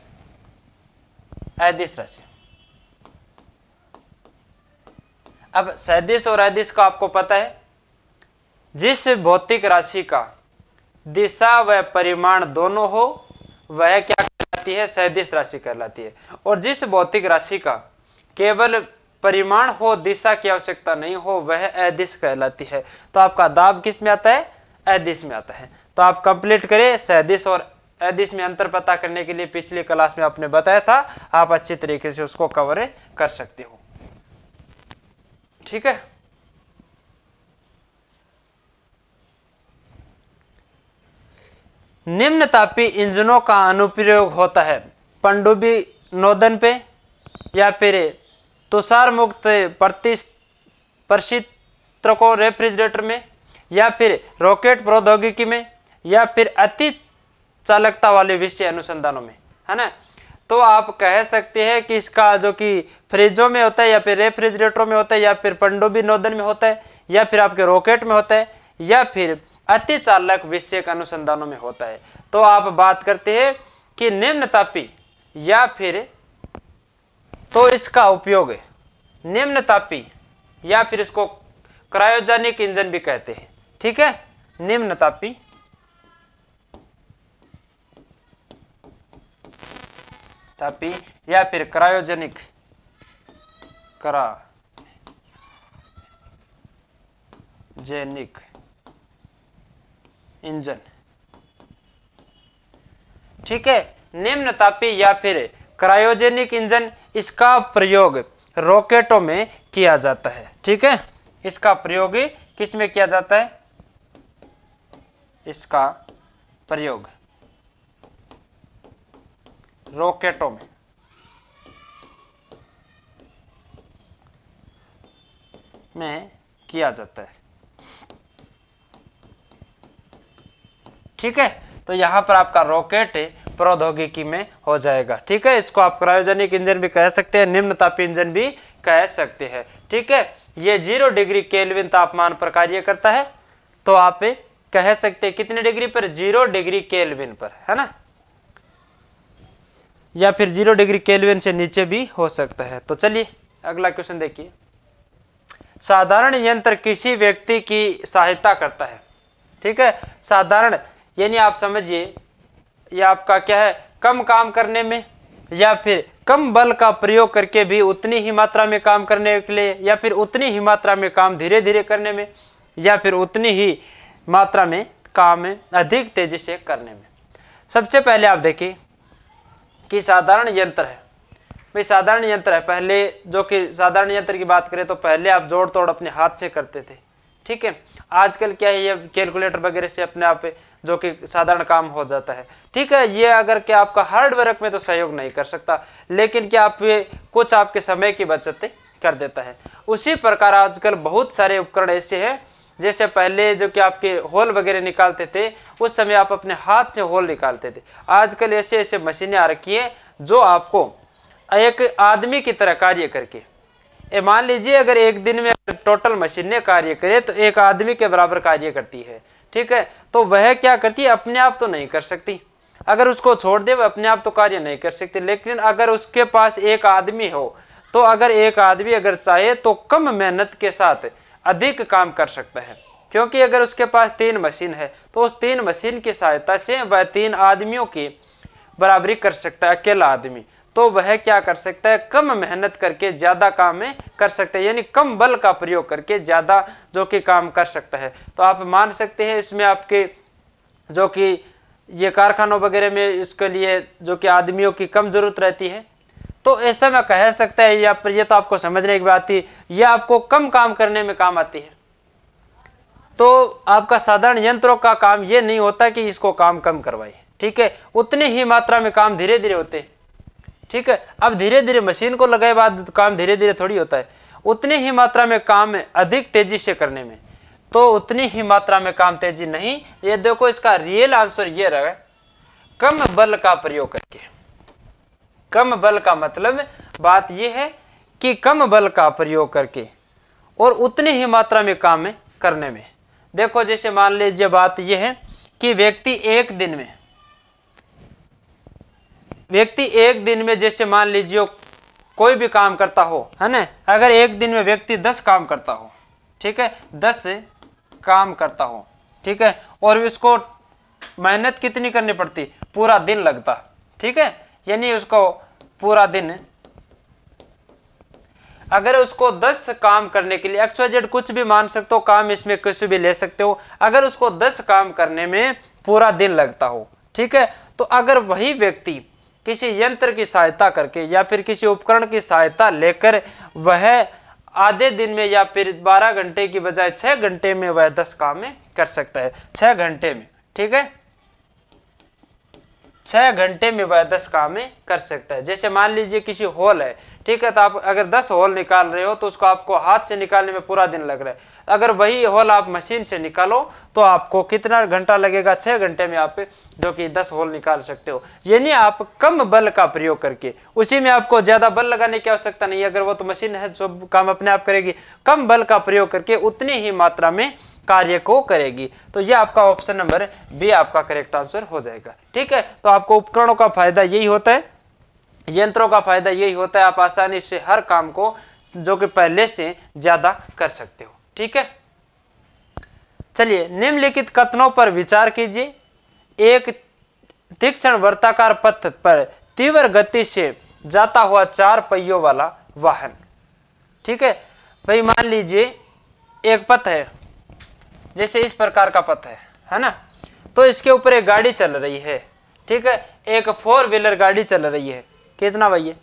अदिश राशि। अब सदिश और अदिश का आपको पता है, जिस भौतिक राशि का दिशा व परिमाण दोनों हो वह क्या कहलाती है, सदिश राशि कहलाती है। और जिस भौतिक राशि का केवल परिमाण हो, दिशा की आवश्यकता नहीं हो, वह अदिश कहलाती है। तो आपका दाब किस में आता है, अदिश में आता है। तो आप कंप्लीट करें, सदिश और अदिश में अंतर पता करने के लिए पिछली क्लास में आपने बताया था, आप अच्छी तरीके से उसको कवर कर सकते हो, ठीक है। निम्न तापी इंजनों का अनुप्रयोग होता है पनडुब्बी नोदन पे या फिर तुषार मुक्त परिष्कृतकों रेफ्रिजरेटर में या फिर रॉकेट प्रौद्योगिकी में या फिर अति चालकता वाले विषय अनुसंधानों में, है ना। तो आप कह सकते हैं कि इसका जो कि फ्रिजों में होता है या फिर रेफ्रिजरेटरों में होता है या फिर पनडुब्बी नोदन में होता है या फिर आपके रॉकेट में होता है या फिर अति चालक विषय के अनुसंधानों में होता है। तो आप बात करते हैं कि निम्न तापी या फिर, तो इसका उपयोग निम्न तापी या फिर इसको क्रायोजेनिक इंजन भी कहते हैं, ठीक है। निम्न तापी या फिर क्रायोजेनिक इंजन, ठीक है। निम्न तापी या फिर क्रायोजेनिक इंजन, इसका प्रयोग रॉकेटों में किया जाता है, ठीक है। इसका प्रयोग किस में किया जाता है, इसका प्रयोग रॉकेटों में। किया जाता है, ठीक है। तो यहाँ पर आपका रॉकेट प्रौद्योगिकी में हो जाएगा, ठीक है। इसको आप क्रायोजेनिक इंजन भी कह सकते हैं, निम्न तापी इंजन भी कह सकते हैं, ठीक है। ये 0 डिग्री केल्विन तापमान पर कार्य करता है। तो आप कह सकते हैं कितने डिग्री पर, 0 डिग्री केल्विन पर, है ना, या फिर 0 डिग्री केल्विन से नीचे भी हो सकता है। तो चलिए अगला क्वेश्चन देखिए। साधारण यंत्र किसी व्यक्ति की सहायता करता है, ठीक है। साधारण यानी आप समझिए यह आपका क्या है, कम काम करने में या फिर कम बल का प्रयोग करके भी उतनी ही मात्रा में काम करने के लिए, या फिर उतनी ही मात्रा में काम धीरे धीरे करने में, या फिर उतनी ही मात्रा में काम अधिक तेजी से करने में। सबसे पहले आप देखिए कि साधारण यंत्र है, भाई साधारण यंत्र है, पहले जो कि साधारण यंत्र की बात करें तो पहले आप जोड़ तोड़ अपने हाथ से करते थे, ठीक है। आजकल क्या है, ये कैलकुलेटर वगैरह से अपने आप जो कि साधारण काम हो जाता है, ठीक है। ये अगर क्या आपका हार्ड वर्क में तो सहयोग नहीं कर सकता, लेकिन क्या आप ये कुछ आपके समय की बचत कर देता है। उसी प्रकार आजकल बहुत सारे उपकरण ऐसे हैं, जैसे पहले जो कि आपके होल वगैरह निकालते थे उस समय आप अपने हाथ से होल निकालते थे, आजकल ऐसे ऐसे मशीनें आ रखी है जो आपको एक आदमी की तरह कार्य करके, मान लीजिए अगर एक दिन में टोटल मशीनें कार्य करे तो एक आदमी के बराबर कार्य करती है, ठीक है। तो वह क्या करती है, अपने आप तो नहीं कर सकती, अगर उसको छोड़ दे वह अपने आप तो कार्य नहीं कर सकती, लेकिन अगर उसके पास एक आदमी हो तो अगर एक आदमी अगर चाहे तो कम मेहनत के साथ अधिक काम कर सकता है, क्योंकि अगर उसके पास 3 मशीन है तो उस 3 मशीन की सहायता से वह 3 आदमियों की बराबरी कर सकता है। अकेला आदमी तो वह क्या कर सकता है, कम मेहनत करके ज़्यादा काम में कर सकता है, यानी कम बल का प्रयोग करके ज़्यादा जो कि काम कर सकता है। तो आप मान सकते हैं इसमें आपके जो कि ये कारखानों वगैरह में इसके लिए जो कि आदमियों की कम ज़रूरत रहती है, तो ऐसा मैं कह सकता है या पर, यह तो आपको समझने की बात थी, यह आपको कम काम करने में काम आती है। तो आपका साधारण यंत्रों का काम ये नहीं होता कि इसको काम कम करवाए, ठीक है, उतनी ही मात्रा में काम धीरे धीरे होते हैं, ठीक है। अब धीरे धीरे मशीन को लगाए बाद काम धीरे धीरे थोड़ी होता है, उतनी ही मात्रा में काम अधिक तेजी से करने में, तो उतनी ही मात्रा में काम तेजी नहीं। ये देखो इसका रियल आंसर ये रहा, कम बल का प्रयोग करके। कम बल का मतलब बात ये है कि कम बल का प्रयोग करके और उतनी ही मात्रा में काम करने में। देखो जैसे मान लीजिए बात ये है कि व्यक्ति एक दिन में जैसे मान लीजिए कोई भी काम करता हो, है ना, अगर एक दिन में व्यक्ति 10 काम करता हो, ठीक है, 10 काम करता हो, ठीक है, और उसको मेहनत कितनी करनी पड़ती, पूरा दिन लगता, ठीक है, यानी उसको पूरा दिन अगर उसको 10 काम करने के लिए, XYZ कुछ भी मान सकते हो, काम इसमें कुछ भी ले सकते हो, अगर उसको 10 काम करने में पूरा दिन लगता हो, ठीक है, तो अगर वही व्यक्ति किसी यंत्र की सहायता करके या फिर किसी उपकरण की सहायता लेकर वह आधे दिन में या फिर 12 घंटे की बजाय 6 घंटे में वह 10 काम कर सकता है। 6 घंटे में, ठीक है, 6 घंटे में वह 10 काम कर सकता है। जैसे मान लीजिए किसी होल है, ठीक है, तो आप अगर 10 होल निकाल रहे हो तो उसको आपको हाथ से निकालने में पूरा दिन लग रहा है, अगर वही होल आप मशीन से निकालो तो आपको कितना घंटा लगेगा, 6 घंटे में आप जो कि 10 होल निकाल सकते हो। यानी आप कम बल का प्रयोग करके, उसी में आपको ज़्यादा बल लगाने की आवश्यकता नहीं, अगर वो तो मशीन है सब काम अपने आप करेगी, कम बल का प्रयोग करके उतनी ही मात्रा में कार्य को करेगी। तो यह आपका ऑप्शन नंबर बी आपका करेक्ट आंसर हो जाएगा, ठीक है। तो आपको उपकरणों का फायदा यही होता है, यंत्रों का फायदा यही होता है, आप आसानी से हर काम को जो कि पहले से ज्यादा कर सकते हो, ठीक है। चलिए निम्नलिखित कथनों पर विचार कीजिए। एक तीक्ष्ण वर्ताकार पथ पर तीव्र गति से जाता हुआ 4 पहियों वाला वाहन, ठीक है। भाई मान लीजिए एक पथ है, जैसे इस प्रकार का पथ है ना, तो इसके ऊपर एक गाड़ी चल रही है, ठीक है, एक 4 व्हीलर गाड़ी चल रही है, कितना भैया,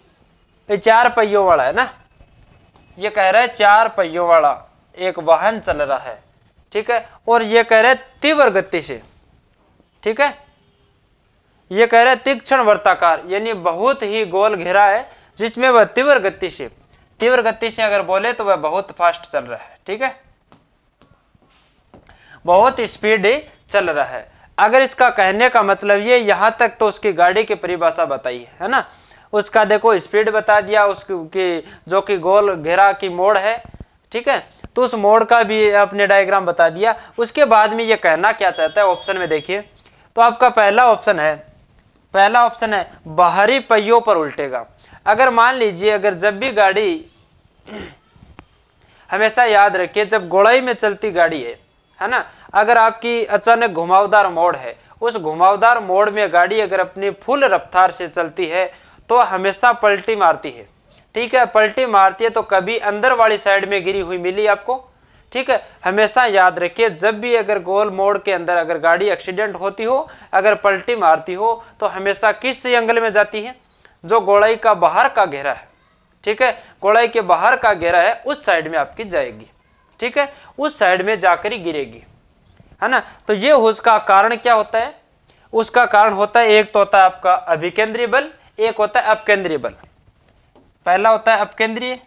ये 4 पहियों वाला है ना, ये कह रहा है 4 पहियों वाला एक वाहन चल रहा है, ठीक है, और ये कह रहा है तीव्र गति से, ठीक है, ये कह रहा है तीक्ष्ण वर्ताकार, यानी बहुत ही गोल घेरा है जिसमें वह तीव्र गति से अगर बोले तो वह बहुत फास्ट चल रहा है, ठीक है, बहुत स्पीड चल रहा है। अगर इसका कहने का मतलब ये, यहाँ तक तो उसकी गाड़ी की परिभाषा बताई है ना, उसका देखो स्पीड बता दिया, उसकी जो कि गोल घेरा की मोड़ है, ठीक है, तो उस मोड़ का भी अपने डायग्राम बता दिया। उसके बाद में ये कहना क्या चाहता है ऑप्शन में देखिए, तो आपका पहला ऑप्शन है बाहरी पहियों पर उल्टेगा। अगर मान लीजिए, अगर जब भी गाड़ी, हमेशा याद रखिए जब गोलाई में चलती गाड़ी है ना, अगर आपकी अचानक घुमावदार मोड़ है, उस घुमावदार मोड़ में गाड़ी अगर अपनी फुल रफ्तार से चलती है तो हमेशा पलटी मारती है, ठीक है, पलटी मारती है तो कभी अंदर वाली साइड में गिरी हुई मिली आपको, ठीक है। हमेशा याद रखिए जब भी अगर गोल मोड़ के अंदर अगर गाड़ी एक्सीडेंट होती हो, अगर पलटी मारती हो, तो हमेशा किस एंगल में जाती है, जो गोलाई का बाहर का घेरा है, ठीक है, गोलाई के बाहर का घेरा है उस साइड में आपकी जाएगी, ठीक है, उस साइड में जाकर ही गिरेगी, है ना। तो ये उसका कारण क्या होता है, उसका कारण होता है, एक तो होता है आपका अभिकेंद्रीय बल, एक होता है अपकेंद्रीय बल। पहला होता है अपकेंद्रीय,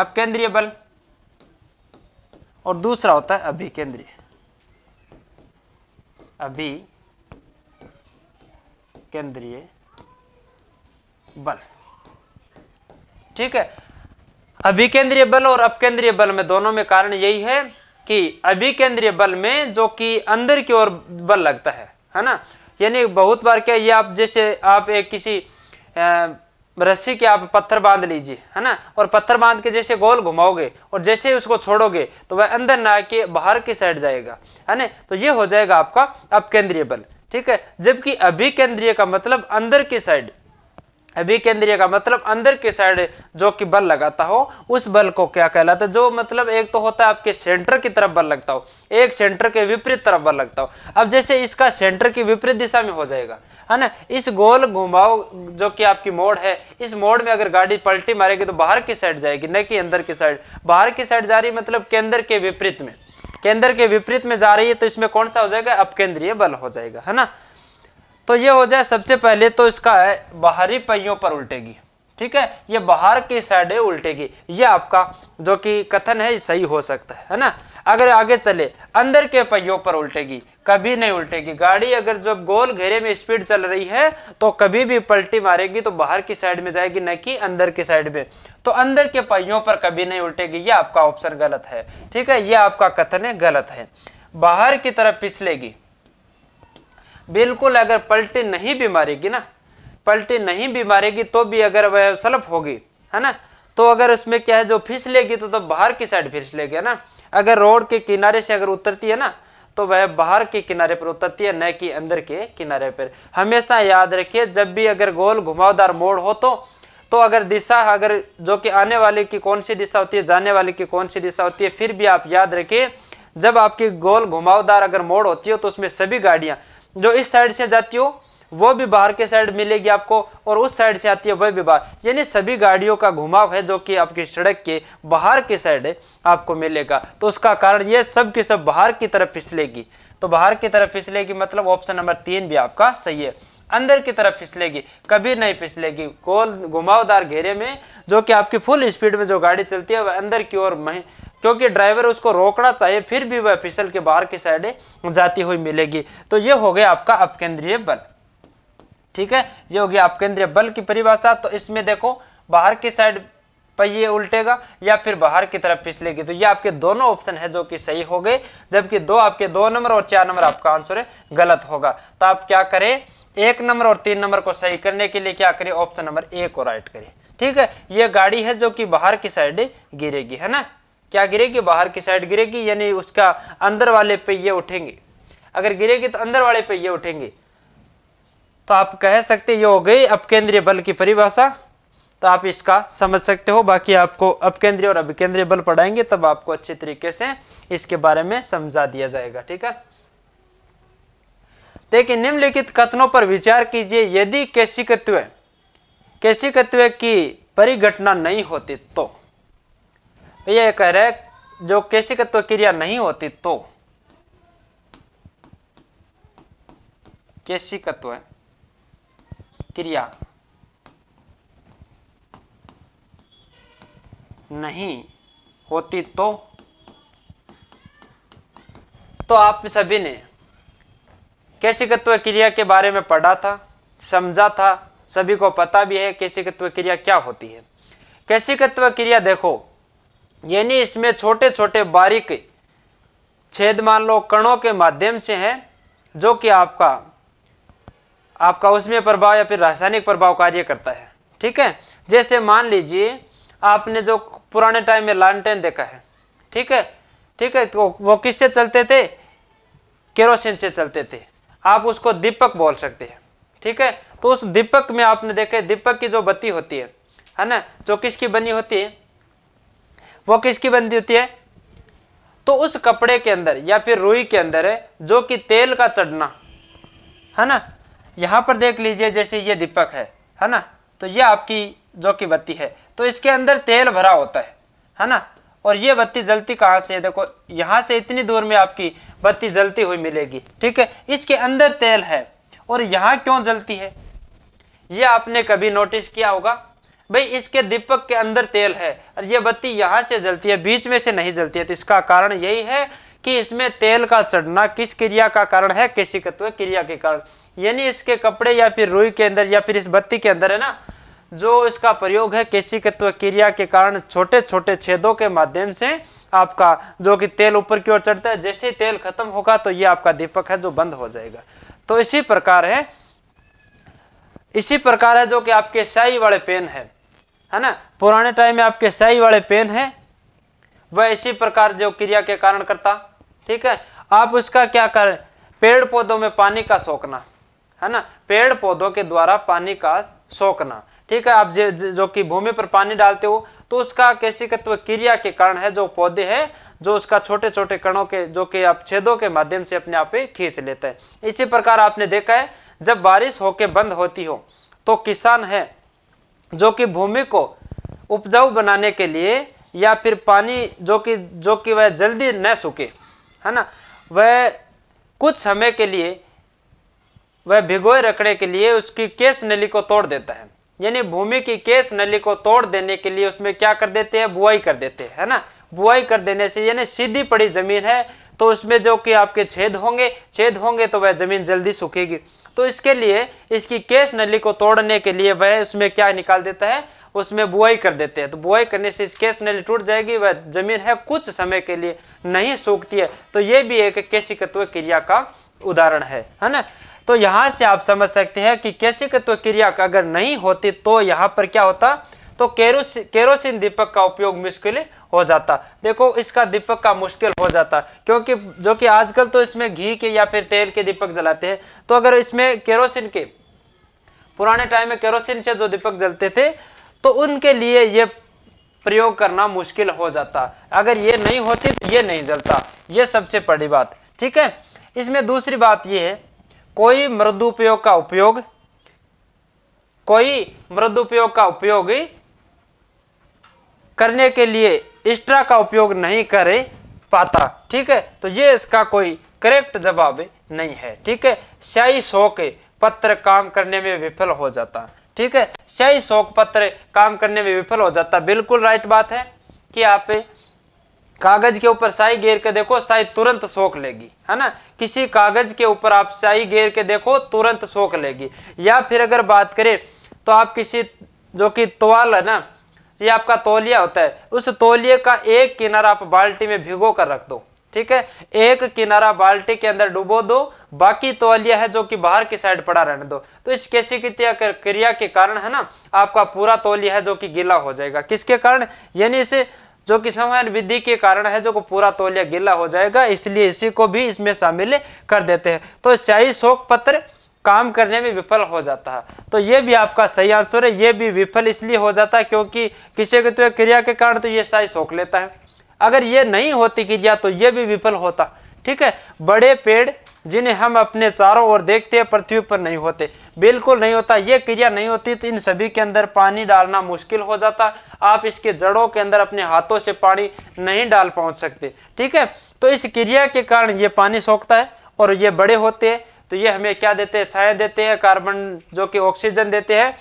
अपकेंद्रीय बल, और दूसरा होता है अभिकेंद्रीय, अभिकेंद्रीय बल, ठीक है। अभिकेंद्रीय बल और अपकेंद्रीय बल में, दोनों में कारण यही है कि अभिकेंद्रीय बल में जो कि अंदर की ओर बल लगता है ना, यानी बहुत बार क्या, ये आप जैसे आप एक किसी रस्सी के आप पत्थर बांध लीजिए, है ना, और पत्थर बांध के जैसे गोल घुमाओगे और जैसे उसको छोड़ोगे तो वह अंदर ना आके बाहर की साइड जाएगा, है ना, तो ये हो जाएगा आपका अपकेंद्रीय बल, ठीक है। जबकि अभिकेंद्रीय का मतलब अंदर की साइड, अभिकेंद्रीय का मतलब अंदर की साइड जो कि बल लगाता हो, उस बल को क्या कहलाता है, जो मतलब एक तो होता है आपके सेंटर की तरफ बल लगता हो, एक सेंटर के विपरीत तरफ बल लगता हो। अब जैसे इसका सेंटर की विपरीत दिशा में हो जाएगा, है ना, इस गोल घुमाव जो कि आपकी मोड़ है, इस मोड़ में अगर गाड़ी पलटी मारेगी तो बाहर की साइड जाएगी, न कि अंदर की साइड। बाहर की साइड जा रही मतलब केंद्र के विपरीत में, केंद्र के विपरीत में जा रही है, तो इसमें कौन सा हो जाएगा, अपकेंद्रीय बल हो जाएगा, है ना। तो ये हो जाए सबसे पहले तो इसका है बाहरी पहियों पर उल्टेगी, ठीक है, ये बाहर की साइड उल्टेगी, ये आपका जो कि कथन है सही हो सकता है ना। अगर आगे चले, अंदर के पहियों पर उल्टेगी, कभी नहीं उल्टेगी। गाड़ी अगर जब गोल घेरे में स्पीड चल रही है तो कभी भी पलटी मारेगी तो बाहर की साइड में जाएगी, न कि अंदर की साइड में, तो अंदर के पहियों पर कभी नहीं उल्टेगी। ये आपका ऑप्शन गलत है, ठीक है, ये आपका कथन है गलत है। बाहर की तरफ पिछलेगी, बिल्कुल अगर पलटी नहीं भी मारेगी ना, पलटी नहीं भी मारेगी तो भी अगर वह सलप होगी, है ना, तो अगर उसमें क्या है, जो फिसलेगी तो बाहर की साइड फिसलेगी, है ना। अगर रोड के किनारे से अगर उतरती है ना तो वह बाहर के किनारे पर उतरती है, न कि अंदर के किनारे पर। हमेशा याद रखिए जब भी अगर गोल घुमावदार मोड़ हो तो अगर दिशा, अगर जो कि आने वाले की कौन सी दिशा होती है, जाने वाले की कौन सी दिशा होती है, फिर भी आप याद रखिए जब आपकी गोल घुमावदार अगर मोड़ होती हो तो उसमें सभी गाड़ियाँ जो इस साइड से जाती हो वो भी बाहर के साइड मिलेगी आपको, और उस साइड से आती है वह भी बाहर, यानी सभी गाड़ियों का घुमाव है जो कि आपकी सड़क के बाहर के साइड आपको मिलेगा। तो उसका कारण ये सब की सब बाहर की तरफ फिसलेगी, तो बाहर की तरफ फिसलेगी मतलब ऑप्शन नंबर 3 भी आपका सही है। अंदर की तरफ फिसलेगी, कभी नहीं फिसलेगी। गोल घुमावदार घेरे में जो कि आपकी फुल स्पीड में जो गाड़ी चलती है वह अंदर की ओर क्योंकि ड्राइवर उसको रोकना चाहिए, फिर भी वह फिसल के बाहर की साइड जाती हुई मिलेगी। तो ये हो गया आपका अपकेंद्रीय बल, ठीक है, ये हो गया अपकेंद्रीय बल की परिभाषा। तो इसमें देखो बाहर की साइड पहिए उल्टेगा या फिर बाहर की तरफ फिसलेगी, तो ये आपके दोनों ऑप्शन है जो कि सही हो गए, जबकि आपके दो नंबर और 4 नंबर आपका आंसर है गलत होगा। तो आप क्या करें, 1 नंबर और 3 नंबर को सही करने के लिए क्या करें, ऑप्शन नंबर 1 को राइट करें, ठीक है। ये गाड़ी है जो कि बाहर की साइड गिरेगी, है ना, क्या गिरेगी, बाहर की साइड गिरेगी, यानी उसका अंदर वाले पहिए उठेंगे, अगर गिरेगी तो अंदर वाले पहिए उठेंगे। तो आप कह सकते ये हो गई अपकेंद्रीय बल की परिभाषा, तो आप इसका समझ सकते हो। बाकी आपको अपकेंद्रीय और अभिकेंद्रीय बल पढ़ाएंगे तब आपको अच्छे तरीके से इसके बारे में समझा दिया जाएगा, ठीक है। देखिए निम्नलिखित कथनों पर विचार कीजिए, यदि केशिकत्व की परिघटना नहीं होती तो, यह कह रहा है जो केशिकत्व क्रिया नहीं होती तो, केशिकत्व क्रिया नहीं होती तो आप सभी ने केशिकत्व क्रिया के बारे में पढ़ा था, समझा था, सभी को पता भी है केशिकत्व क्रिया क्या होती है। केशिकत्व क्रिया देखो, यानी इसमें छोटे छोटे बारीक छेद मान लो कणों के माध्यम से है, जो कि आपका उसमें प्रभाव या फिर रासायनिक प्रभाव कार्य करता है। ठीक है, जैसे मान लीजिए आपने जो पुराने टाइम में लालटेन देखा है, ठीक है, तो वो किससे चलते थे? केरोसिन से चलते थे। आप उसको दीपक बोल सकते हैं। ठीक है, तो उस दीपक में आपने देखे दीपक की जो बत्ती होती है ना, जो किसकी बनी होती है, वो किसकी बनी होती है? तो उस कपड़े के अंदर या फिर रुई के अंदर है, जो कि तेल का चढ़ना है ना। यहाँ पर देख लीजिए, जैसे ये दीपक है ना, तो ये आपकी जो कि बत्ती है, तो इसके अंदर तेल भरा होता है ना। और ये बत्ती जलती कहाँ से? देखो यहाँ से इतनी दूर में आपकी बत्ती जलती हुई मिलेगी। ठीक है, इसके अंदर तेल है और यहाँ क्यों जलती है, ये आपने कभी नोटिस किया होगा? भाई इसके दीपक के अंदर तेल है और ये बत्ती यहाँ से जलती है, बीच में से नहीं जलती है। तो इसका कारण यही है कि इसमें तेल का चढ़ना किस क्रिया का कारण है? केशिकत्व क्रिया के कारण। यानी इसके कपड़े या फिर रुई के अंदर या फिर इस बत्ती के अंदर है ना, जो इसका प्रयोग है केशिकत्व क्रिया के कारण छोटे छोटे छेदों के माध्यम से आपका जो कि तेल ऊपर की ओर चढ़ता है। जैसे ही तेल खत्म होगा तो ये आपका दीपक है जो बंद हो जाएगा। तो इसी प्रकार है जो कि आपके स्याही वाले पेन है ना, पुराने टाइम में आपके स्याही वाले पेन है, वह इसी प्रकार जो क्रिया के कारण करता। ठीक है, आप उसका क्या करें? पेड़ पौधों में पानी का सोखना है ना, पेड़ पौधों के द्वारा पानी का सोखना। ठीक है, आप जो कि भूमि पर पानी डालते हो, तो उसका केशिकत्व क्रिया के कारण है जो पौधे हैं, जो उसका छोटे छोटे कणों के जो कि आप छेदों के माध्यम से अपने आप ही खींच लेते हैं। इसी प्रकार आपने देखा है जब बारिश होके बंद होती हो, तो किसान है जो कि भूमि को उपजाऊ बनाने के लिए या फिर पानी जो कि वह जल्दी न सूखे है ना, वह कुछ समय के लिए वह भिगोए रखने के लिए उसकी केस नली को तोड़ देता है। यानी भूमि की केस नली को तोड़ देने के लिए उसमें क्या कर देते हैं? बुआई कर देते हैं है ना। बुआई कर देने से यानी सीधी पड़ी जमीन है, तो उसमें जो कि आपके छेद होंगे तो वह जमीन जल्दी सूखेगी। तो इसके लिए इसकी केस नली को तोड़ने के लिए वह उसमें क्या निकाल देता है? उसमें बुआई कर देते हैं। तो बुआई करने से इस केस नली टूट जाएगी, वह जमीन है कुछ समय के लिए नहीं सूखती है। तो ये भी एक केशिकत्व क्रिया का उदाहरण है ना। तो यहाँ से आप समझ सकते हैं कि केशिकत्व क्रिया का अगर नहीं होती तो यहाँ पर क्या होता? तो केरोसिन दीपक का उपयोग मुश्किल हो जाता। देखो इसका दीपक का मुश्किल हो जाता, क्योंकि जो कि आजकल तो इसमें घी के या फिर तेल के दीपक जलाते हैं। तो अगर इसमें केरोसिन के, पुराने टाइम में केरोसिन से जो दीपक जलते थे, तो उनके लिए ये प्रयोग करना मुश्किल हो जाता। अगर ये नहीं होती तो ये नहीं जलता, ये सबसे बड़ी बात। ठीक है, इसमें दूसरी बात ये है कोई मृदुपयोग का उपयोग करने के लिए एक्स्ट्रा का उपयोग नहीं कर पाता। ठीक है, तो ये इसका कोई करेक्ट जवाब नहीं है। ठीक है, स्याही शौक पत्र काम करने में विफल हो जाता। ठीक है, स्याही शौक पत्र काम करने में विफल हो जाता, बिल्कुल राइट बात है कि आप कागज के ऊपर स्याही घेर के देखो, स्याही तुरंत सोख लेगी है ना। किसी कागज के ऊपर आप स्याही घेर के देखो, तुरंत सोख लेगी। या फिर अगर बात करें तो आप किसी जो कि तौल है ना, ये आपका तौलिया होता है, उस तौलिए का एक किनारा आप बाल्टी में भिगो कर रख दो। ठीक है, एक किनारा बाल्टी के अंदर डुबो दो, बाकी तौलिया है जो कि बाहर की साइड पड़ा रहने दो। तो इस केशिकत्व क्रिया के कारण है ना, आपका पूरा तौलिया है जो कि गीला हो जाएगा। किसके कारण? यानी इसे जो कि संवहन विधि के कारण है, जो को पूरा तौलिया गीला हो जाएगा, इसलिए इसी को भी इसमें शामिल कर देते हैं। तो स्याही शोक पत्र काम करने में विफल हो जाता है, तो ये भी आपका सही आंसर है। ये भी विफल इसलिए हो जाता है क्योंकि केशिकत्व क्रिया के कारण तो ये स्याही शोक लेता है। अगर ये नहीं होती क्रिया तो ये भी विफल होता। ठीक है, बड़े पेड़ जिन्हें हम अपने चारों ओर देखते हैं, पृथ्वी पर नहीं होते, बिल्कुल नहीं होता। ये क्रिया नहीं होती तो इन सभी के अंदर पानी डालना मुश्किल हो जाता। आप इसके जड़ों के अंदर अपने हाथों से पानी नहीं डाल पहुंच सकते। ठीक है, तो इस क्रिया के कारण ये पानी सोखता है और ये बड़े होते हैं। तो ये हमें क्या देते हैं? छाया देते हैं, कार्बन जो कि ऑक्सीजन देते हैं।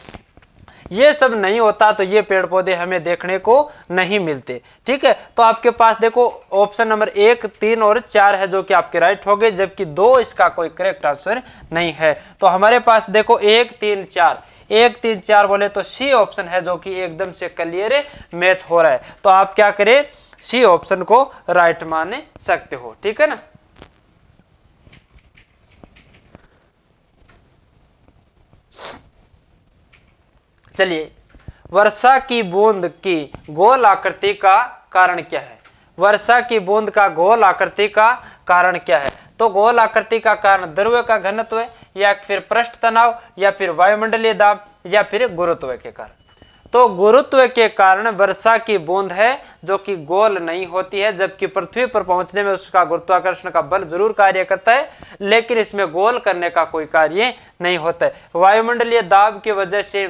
ये सब नहीं होता तो ये पेड़ पौधे हमें देखने को नहीं मिलते। ठीक है, तो आपके पास देखो ऑप्शन नंबर 1, 3 और 4 है जो कि आपके राइट हो गए, जबकि 2 इसका कोई करेक्ट आंसर नहीं है। तो हमारे पास देखो 1, 3, 4 एक तीन चार बोले तो सी ऑप्शन है जो कि एकदम से क्लियर मैच हो रहा है। तो आप क्या करें, सी ऑप्शन को राइट मान सकते हो। ठीक है ना, चलिए वर्षा की बूंद की गोल आकृति का कारण क्या है। वर्षा की बूंद का गोल आकृति का कारण क्या है। तो गोल आकृति का कारण ध्रुव का घनत्व है, या फिर पृष्ठ तनाव, या फिर वायुमंडलीय दाब, या फिर गुरुत्व के कारण। तो गुरुत्व के कारण वर्षा की बूंद है जो कि गोल नहीं होती है, जबकि पृथ्वी पर पहुंचने में उसका गुरुत्वाकर्षण का बल जरूर कार्य करता है, लेकिन इसमें गोल करने का कोई कार्य नहीं होता है। वायुमंडलीय दाब की वजह से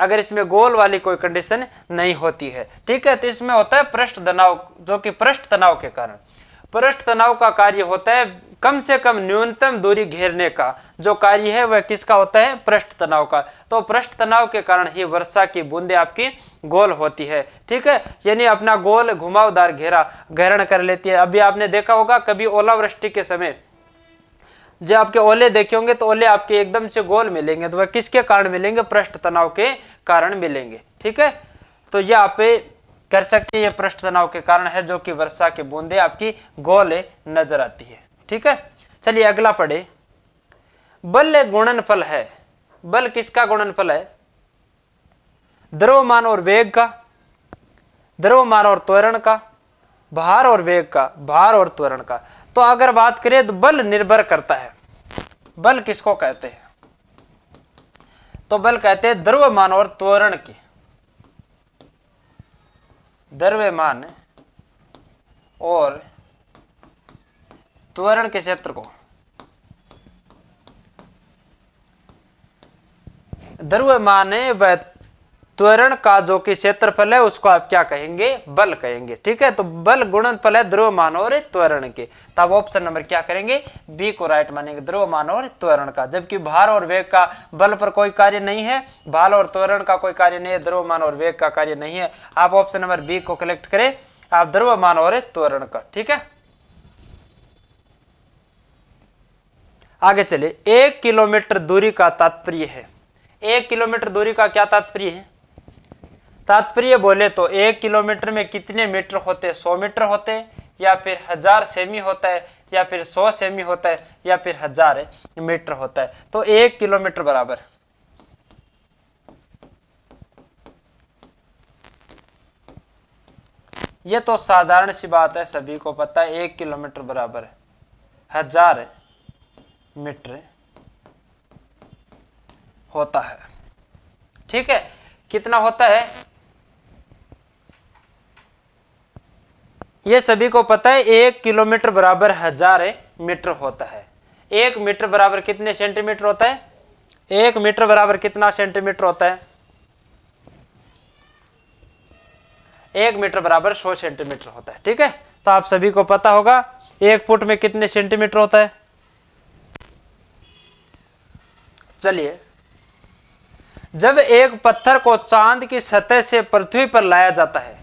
अगर इसमें गोल वाली कोई कंडीशन नहीं होती है। ठीक है, तो इसमें होता है पृष्ठ तनाव, जो कि पृष्ठ तनाव के कारण पृष्ठ तनाव का कार्य होता है कम से कम न्यूनतम दूरी घेरने का, जो कार्य है वह किसका होता है, पृष्ठ तनाव का। तो पृष्ठ तनाव के कारण ही वर्षा की बूंदें आपकी गोल होती है। ठीक है, यानी अपना गोल घुमावदार घेरा ग्रहण कर लेती है। अभी आपने देखा होगा कभी ओलावृष्टि के समय जो आपके ओले देखे होंगे तो ओले आपके एकदम से गोल मिलेंगे, तो वह किसके कारण मिलेंगे, पृष्ठ तनाव के कारण मिलेंगे। ठीक है, तो यह आप कर सकते हैं, ये पृष्ठ तनाव के कारण है जो कि वर्षा की बूंदें आपकी गोल नजर आती है। ठीक है, चलिए अगला पढ़े, बल गुणनफल है। बल किसका गुणनफल है, द्रव्यमान और वेग का, द्रव्यमान और त्वरण का, भार और वेग का, भार और त्वरण का। तो अगर बात करें तो बल निर्भर करता है, बल किसको कहते हैं, तो बल कहते हैं द्रव्यमान और त्वरण की, द्रव्यमान और त्वरण के क्षेत्र को, द्रव्यमान व त्वरण का जो कि क्षेत्रफल है उसको आप क्या कहेंगे, बल कहेंगे। ठीक है, तो बल गुणनफल है द्रव्यमान और त्वरण के, तब ऑप्शन नंबर क्या करेंगे, बी को राइट मानेंगे, द्रव्यमान और त्वरण का। जबकि भार और वेग का बल पर कोई कार्य नहीं है, भार और त्वरण का कोई कार्य नहीं है, द्रव्यमान और वेग का कार्य नहीं है। आप ऑप्शन नंबर बी को कलेक्ट करें, आप द्रव्यमान और त्वरण का। ठीक है, आगे चले, 1 किलोमीटर दूरी का तात्पर्य है। 1 किलोमीटर दूरी का क्या तात्पर्य है, तात्पर्य बोले तो 1 किलोमीटर में कितने मीटर होते हैं, 100 मीटर होते हैं, या फिर 1000 सेमी होता है, या फिर 100 सेमी होता है, या फिर 1000 मीटर होता है। तो 1 किलोमीटर बराबर साधारण सी बात है, सभी को पता है 1 किलोमीटर बराबर 1000 मीटर होता है। ठीक है, कितना होता है यह सभी को पता है, 1 किलोमीटर बराबर 1000 मीटर होता है। 1 मीटर बराबर कितने सेंटीमीटर होता है, 1 मीटर बराबर कितना सेंटीमीटर होता है, 1 मीटर बराबर 100 सेंटीमीटर होता है। ठीक है, तो आप सभी को पता होगा 1 फुट में कितने सेंटीमीटर होता है। चलिए, जब एक पत्थर को चांद की सतह से पृथ्वी पर लाया जाता है,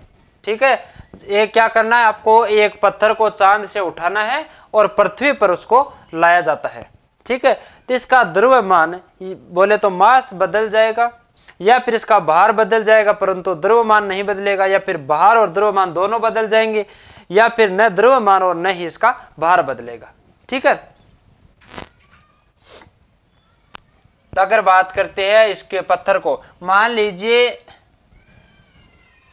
ठीक है, ये क्या करना है आपको, एक पत्थर को चांद से उठाना है और पृथ्वी पर उसको लाया जाता है। ठीक है, तो इसका द्रव्यमान बोले तो मास बदल जाएगा, या फिर इसका भार बदल जाएगा, परंतु द्रव्यमान नहीं बदलेगा, या फिर भार और द्रव्यमान दोनों बदल जाएंगे, या फिर न द्रव्यमान और न ही इसका भार बदलेगा। ठीक है, तो अगर बात करते हैं इसके पत्थर को, मान लीजिए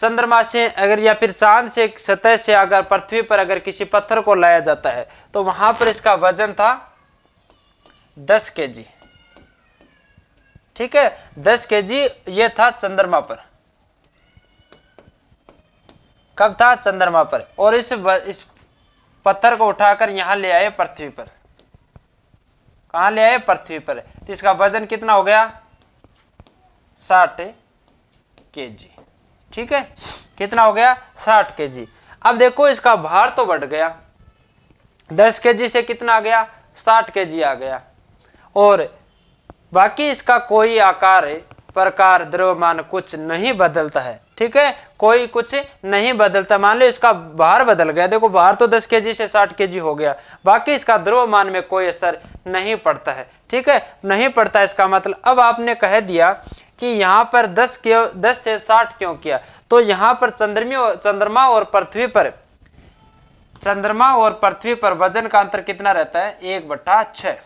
चंद्रमा से अगर या फिर चांद से सतह से अगर पृथ्वी पर अगर किसी पत्थर को लाया जाता है, तो वहां पर इसका वजन था 10 केजी। ठीक है, 10 केजी ये था चंद्रमा पर, कब था, चंद्रमा पर, और इस पत्थर को उठाकर यहां ले आए पृथ्वी पर, कहां ले आए, पृथ्वी पर। तो इसका वजन कितना हो गया, 60 केजी। ठीक है, कितना हो गया, 60 केजी। अब देखो इसका भार तो बढ़ गया, 10 केजी से कितना आ गया, 60 केजी आ गया, और बाकी इसका कोई आकार प्रकार द्रव्यमान कुछ नहीं बदलता है। ठीक है, कोई कुछ नहीं बदलता। मान लो इसका भार बदल गया, देखो भार तो 10 केजी से 60 केजी हो गया, बाकी इसका द्रव्यमान में कोई असर नहीं पड़ता है। ठीक है, नहीं पड़ता। इसका मतलब अब आपने कह दिया कि यहाँ पर 10 क्यों, 10 से 60 क्यों किया, तो यहाँ पर चंद्रमा और पृथ्वी पर वजन का अंतर कितना रहता है, 1/6,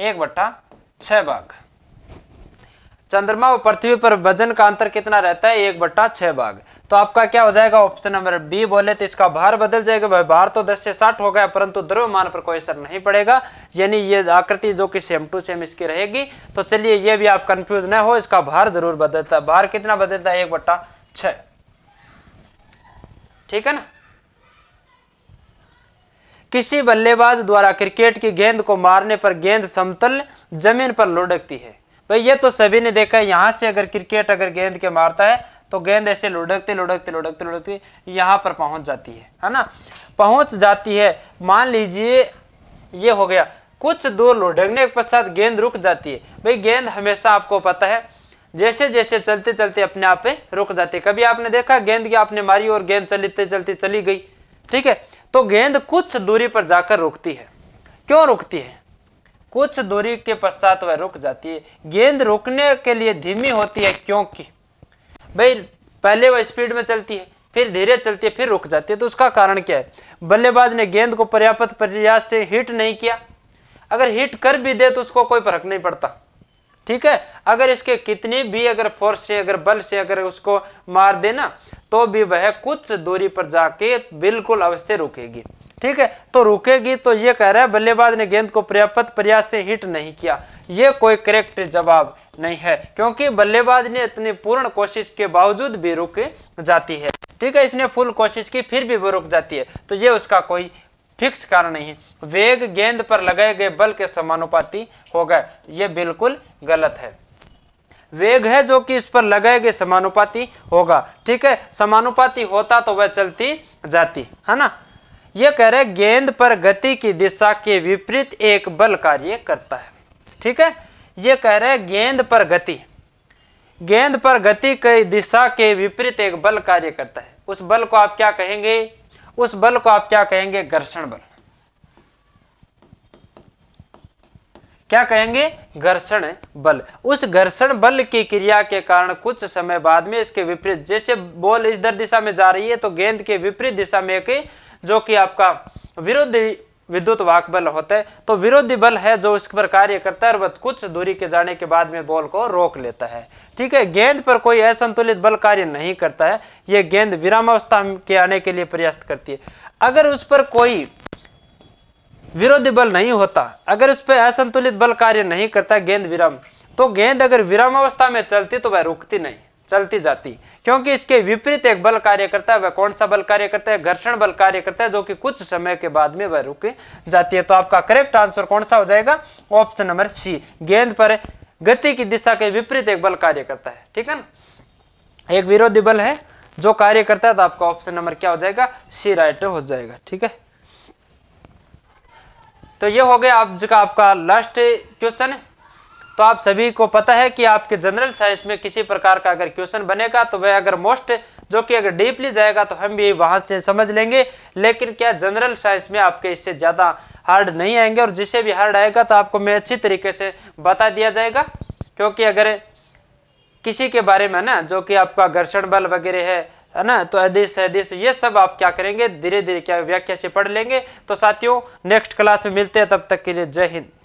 1/6 भाग। चंद्रमा और पृथ्वी पर वजन का अंतर कितना रहता है, 1/6 भाग। तो आपका क्या हो जाएगा, ऑप्शन नंबर बी बोले तो इसका भार बदल जाएगा। भाई भार तो 10 से 60 हो गया, परंतु द्रव्यमान पर कोई असर नहीं पड़ेगा, यानी ये आकृति जो कि सेम टू सेम इसकी रहेगी। तो चलिए ये भी आप कंफ्यूज ना हो, इसका भार जरूर बदलता है। भार कितना बदलता है, 1/6, ठीक है ना। किसी बल्लेबाज द्वारा क्रिकेट की गेंद को मारने पर गेंद समतल जमीन पर लुढ़कती है। भाई ये तो सभी ने देखा है, यहाँ से अगर क्रिकेट गेंद के मारता है तो गेंद ऐसे लुढ़कते यहाँ पर पहुँच जाती है ना, पहुँच जाती है। मान लीजिए ये हो गया, कुछ दूर लुढ़कने के पश्चात गेंद रुक जाती है। भाई गेंद हमेशा आपको पता है जैसे जैसे चलते चलते अपने आप पे रुक जाती है। कभी आपने देखा गेंद की आपने मारी और गेंद चलते चलते चली गई, ठीक है, तो गेंद कुछ दूरी पर जाकर रुकती है। क्यों रुकती है, कुछ दूरी के पश्चात वह रुक जाती है। गेंद रुकने के लिए धीमी होती है क्योंकि भाई पहले वह स्पीड में चलती है, फिर धीरे चलती है, फिर रुक जाती है। तो उसका कारण क्या है, बल्लेबाज ने गेंद को पर्याप्त प्रयास से हिट नहीं किया। अगर हिट कर भी दे तो उसको कोई फर्क नहीं पड़ता, ठीक है। अगर इसके कितनी भी अगर फोर्स से अगर बल से अगर उसको मार देना तो भी वह कुछ दूरी पर जाके बिल्कुल अवश्य रुकेगी, ठीक है। तो रुकेगी, तो ये कह रहा है बल्लेबाज ने गेंद को पर्याप्त प्रयास से हिट नहीं किया। ये कोई करेक्ट जवाब नहीं है, क्योंकि बल्लेबाज ने इतनी पूर्ण कोशिश के बावजूद भी रुक जाती है, ठीक है। इसने फुल कोशिश की फिर भी वो रुक जाती है, तो ये उसका कोई फिक्स कारण नहीं है। वेग गेंद पर लगाए गए बल के समानुपाती होगा, ये बिल्कुल गलत है। वेग है जो कि इस पर लगाए गए समानुपाती होगा, ठीक है। समानुपाती होता तो वह चलती जाती, है ना। ये कह रहे गेंद पर गति की दिशा के विपरीत एक बल कार्य करता है, ठीक है। ये कह रहे गेंद पर गति की दिशा के विपरीत एक बल कार्य करता है। उस बल को आप क्या कहेंगे, उस बल को आप क्या कहेंगे, घर्षण बल। क्या कहेंगे, घर्षण बल। उस घर्षण बल की क्रिया के कारण कुछ समय बाद में इसके विपरीत, जैसे बॉल इधर दिशा में जा रही है तो गेंद के विपरीत दिशा में एक जो कि आपका विरोधी विद्युत वाहक बल होता है, तो विरोधी बल है जो इस पर कार्य करता है और वह कुछ दूरी के जाने के बाद में बॉल को रोक लेता है, ठीक है। गेंद पर कोई असंतुलित बल कार्य नहीं करता है, यह गेंद विरामावस्था के आने के लिए प्रयास करती है। अगर उस पर कोई विरोधी बल नहीं होता, अगर उस पर असंतुलित बल कार्य नहीं करता गेंद विराम, तो गेंद अगर विरामावस्था में चलती तो वह रुकती नहीं, चलती जाती, क्योंकि इसके विपरीत एक बल कार्य करता है। वह कौन सा बल कार्य करता है, घर्षण बल कार्य करता है, जो कि कुछ समय के बाद में वह रुक जाती है। तो आपका करेक्ट आंसर कौन सा हो जाएगा, ऑप्शन नंबर सी, गेंद पर गति की दिशा के विपरीत एक बल कार्य करता है, ठीक है ना। एक विरोधी बल है जो कार्य करता है, तो आपका ऑप्शन नंबर क्या हो जाएगा, सी राइट हो जाएगा, ठीक है। तो ये हो गया आज का आपका लास्ट क्वेश्चन है। तो आप सभी को पता है कि आपके जनरल साइंस में किसी प्रकार का अगर क्वेश्चन बनेगा तो वह अगर मोस्ट जो कि अगर डीपली जाएगा तो हम भी वहां से समझ लेंगे, लेकिन क्या जनरल साइंस में आपके इससे ज़्यादा हार्ड नहीं आएंगे, और जिसे भी हार्ड आएगा तो आपको मैं अच्छी तरीके से बता दिया जाएगा। क्योंकि अगर किसी के बारे में ना जो कि आपका घर्षण बल वगैरह है ना, तो हदीस ये सब आप क्या करेंगे, धीरे धीरे क्या व्याख्या से पढ़ लेंगे। तो साथियों नेक्स्ट क्लास में मिलते हैं, तब तक के लिए जय हिंद।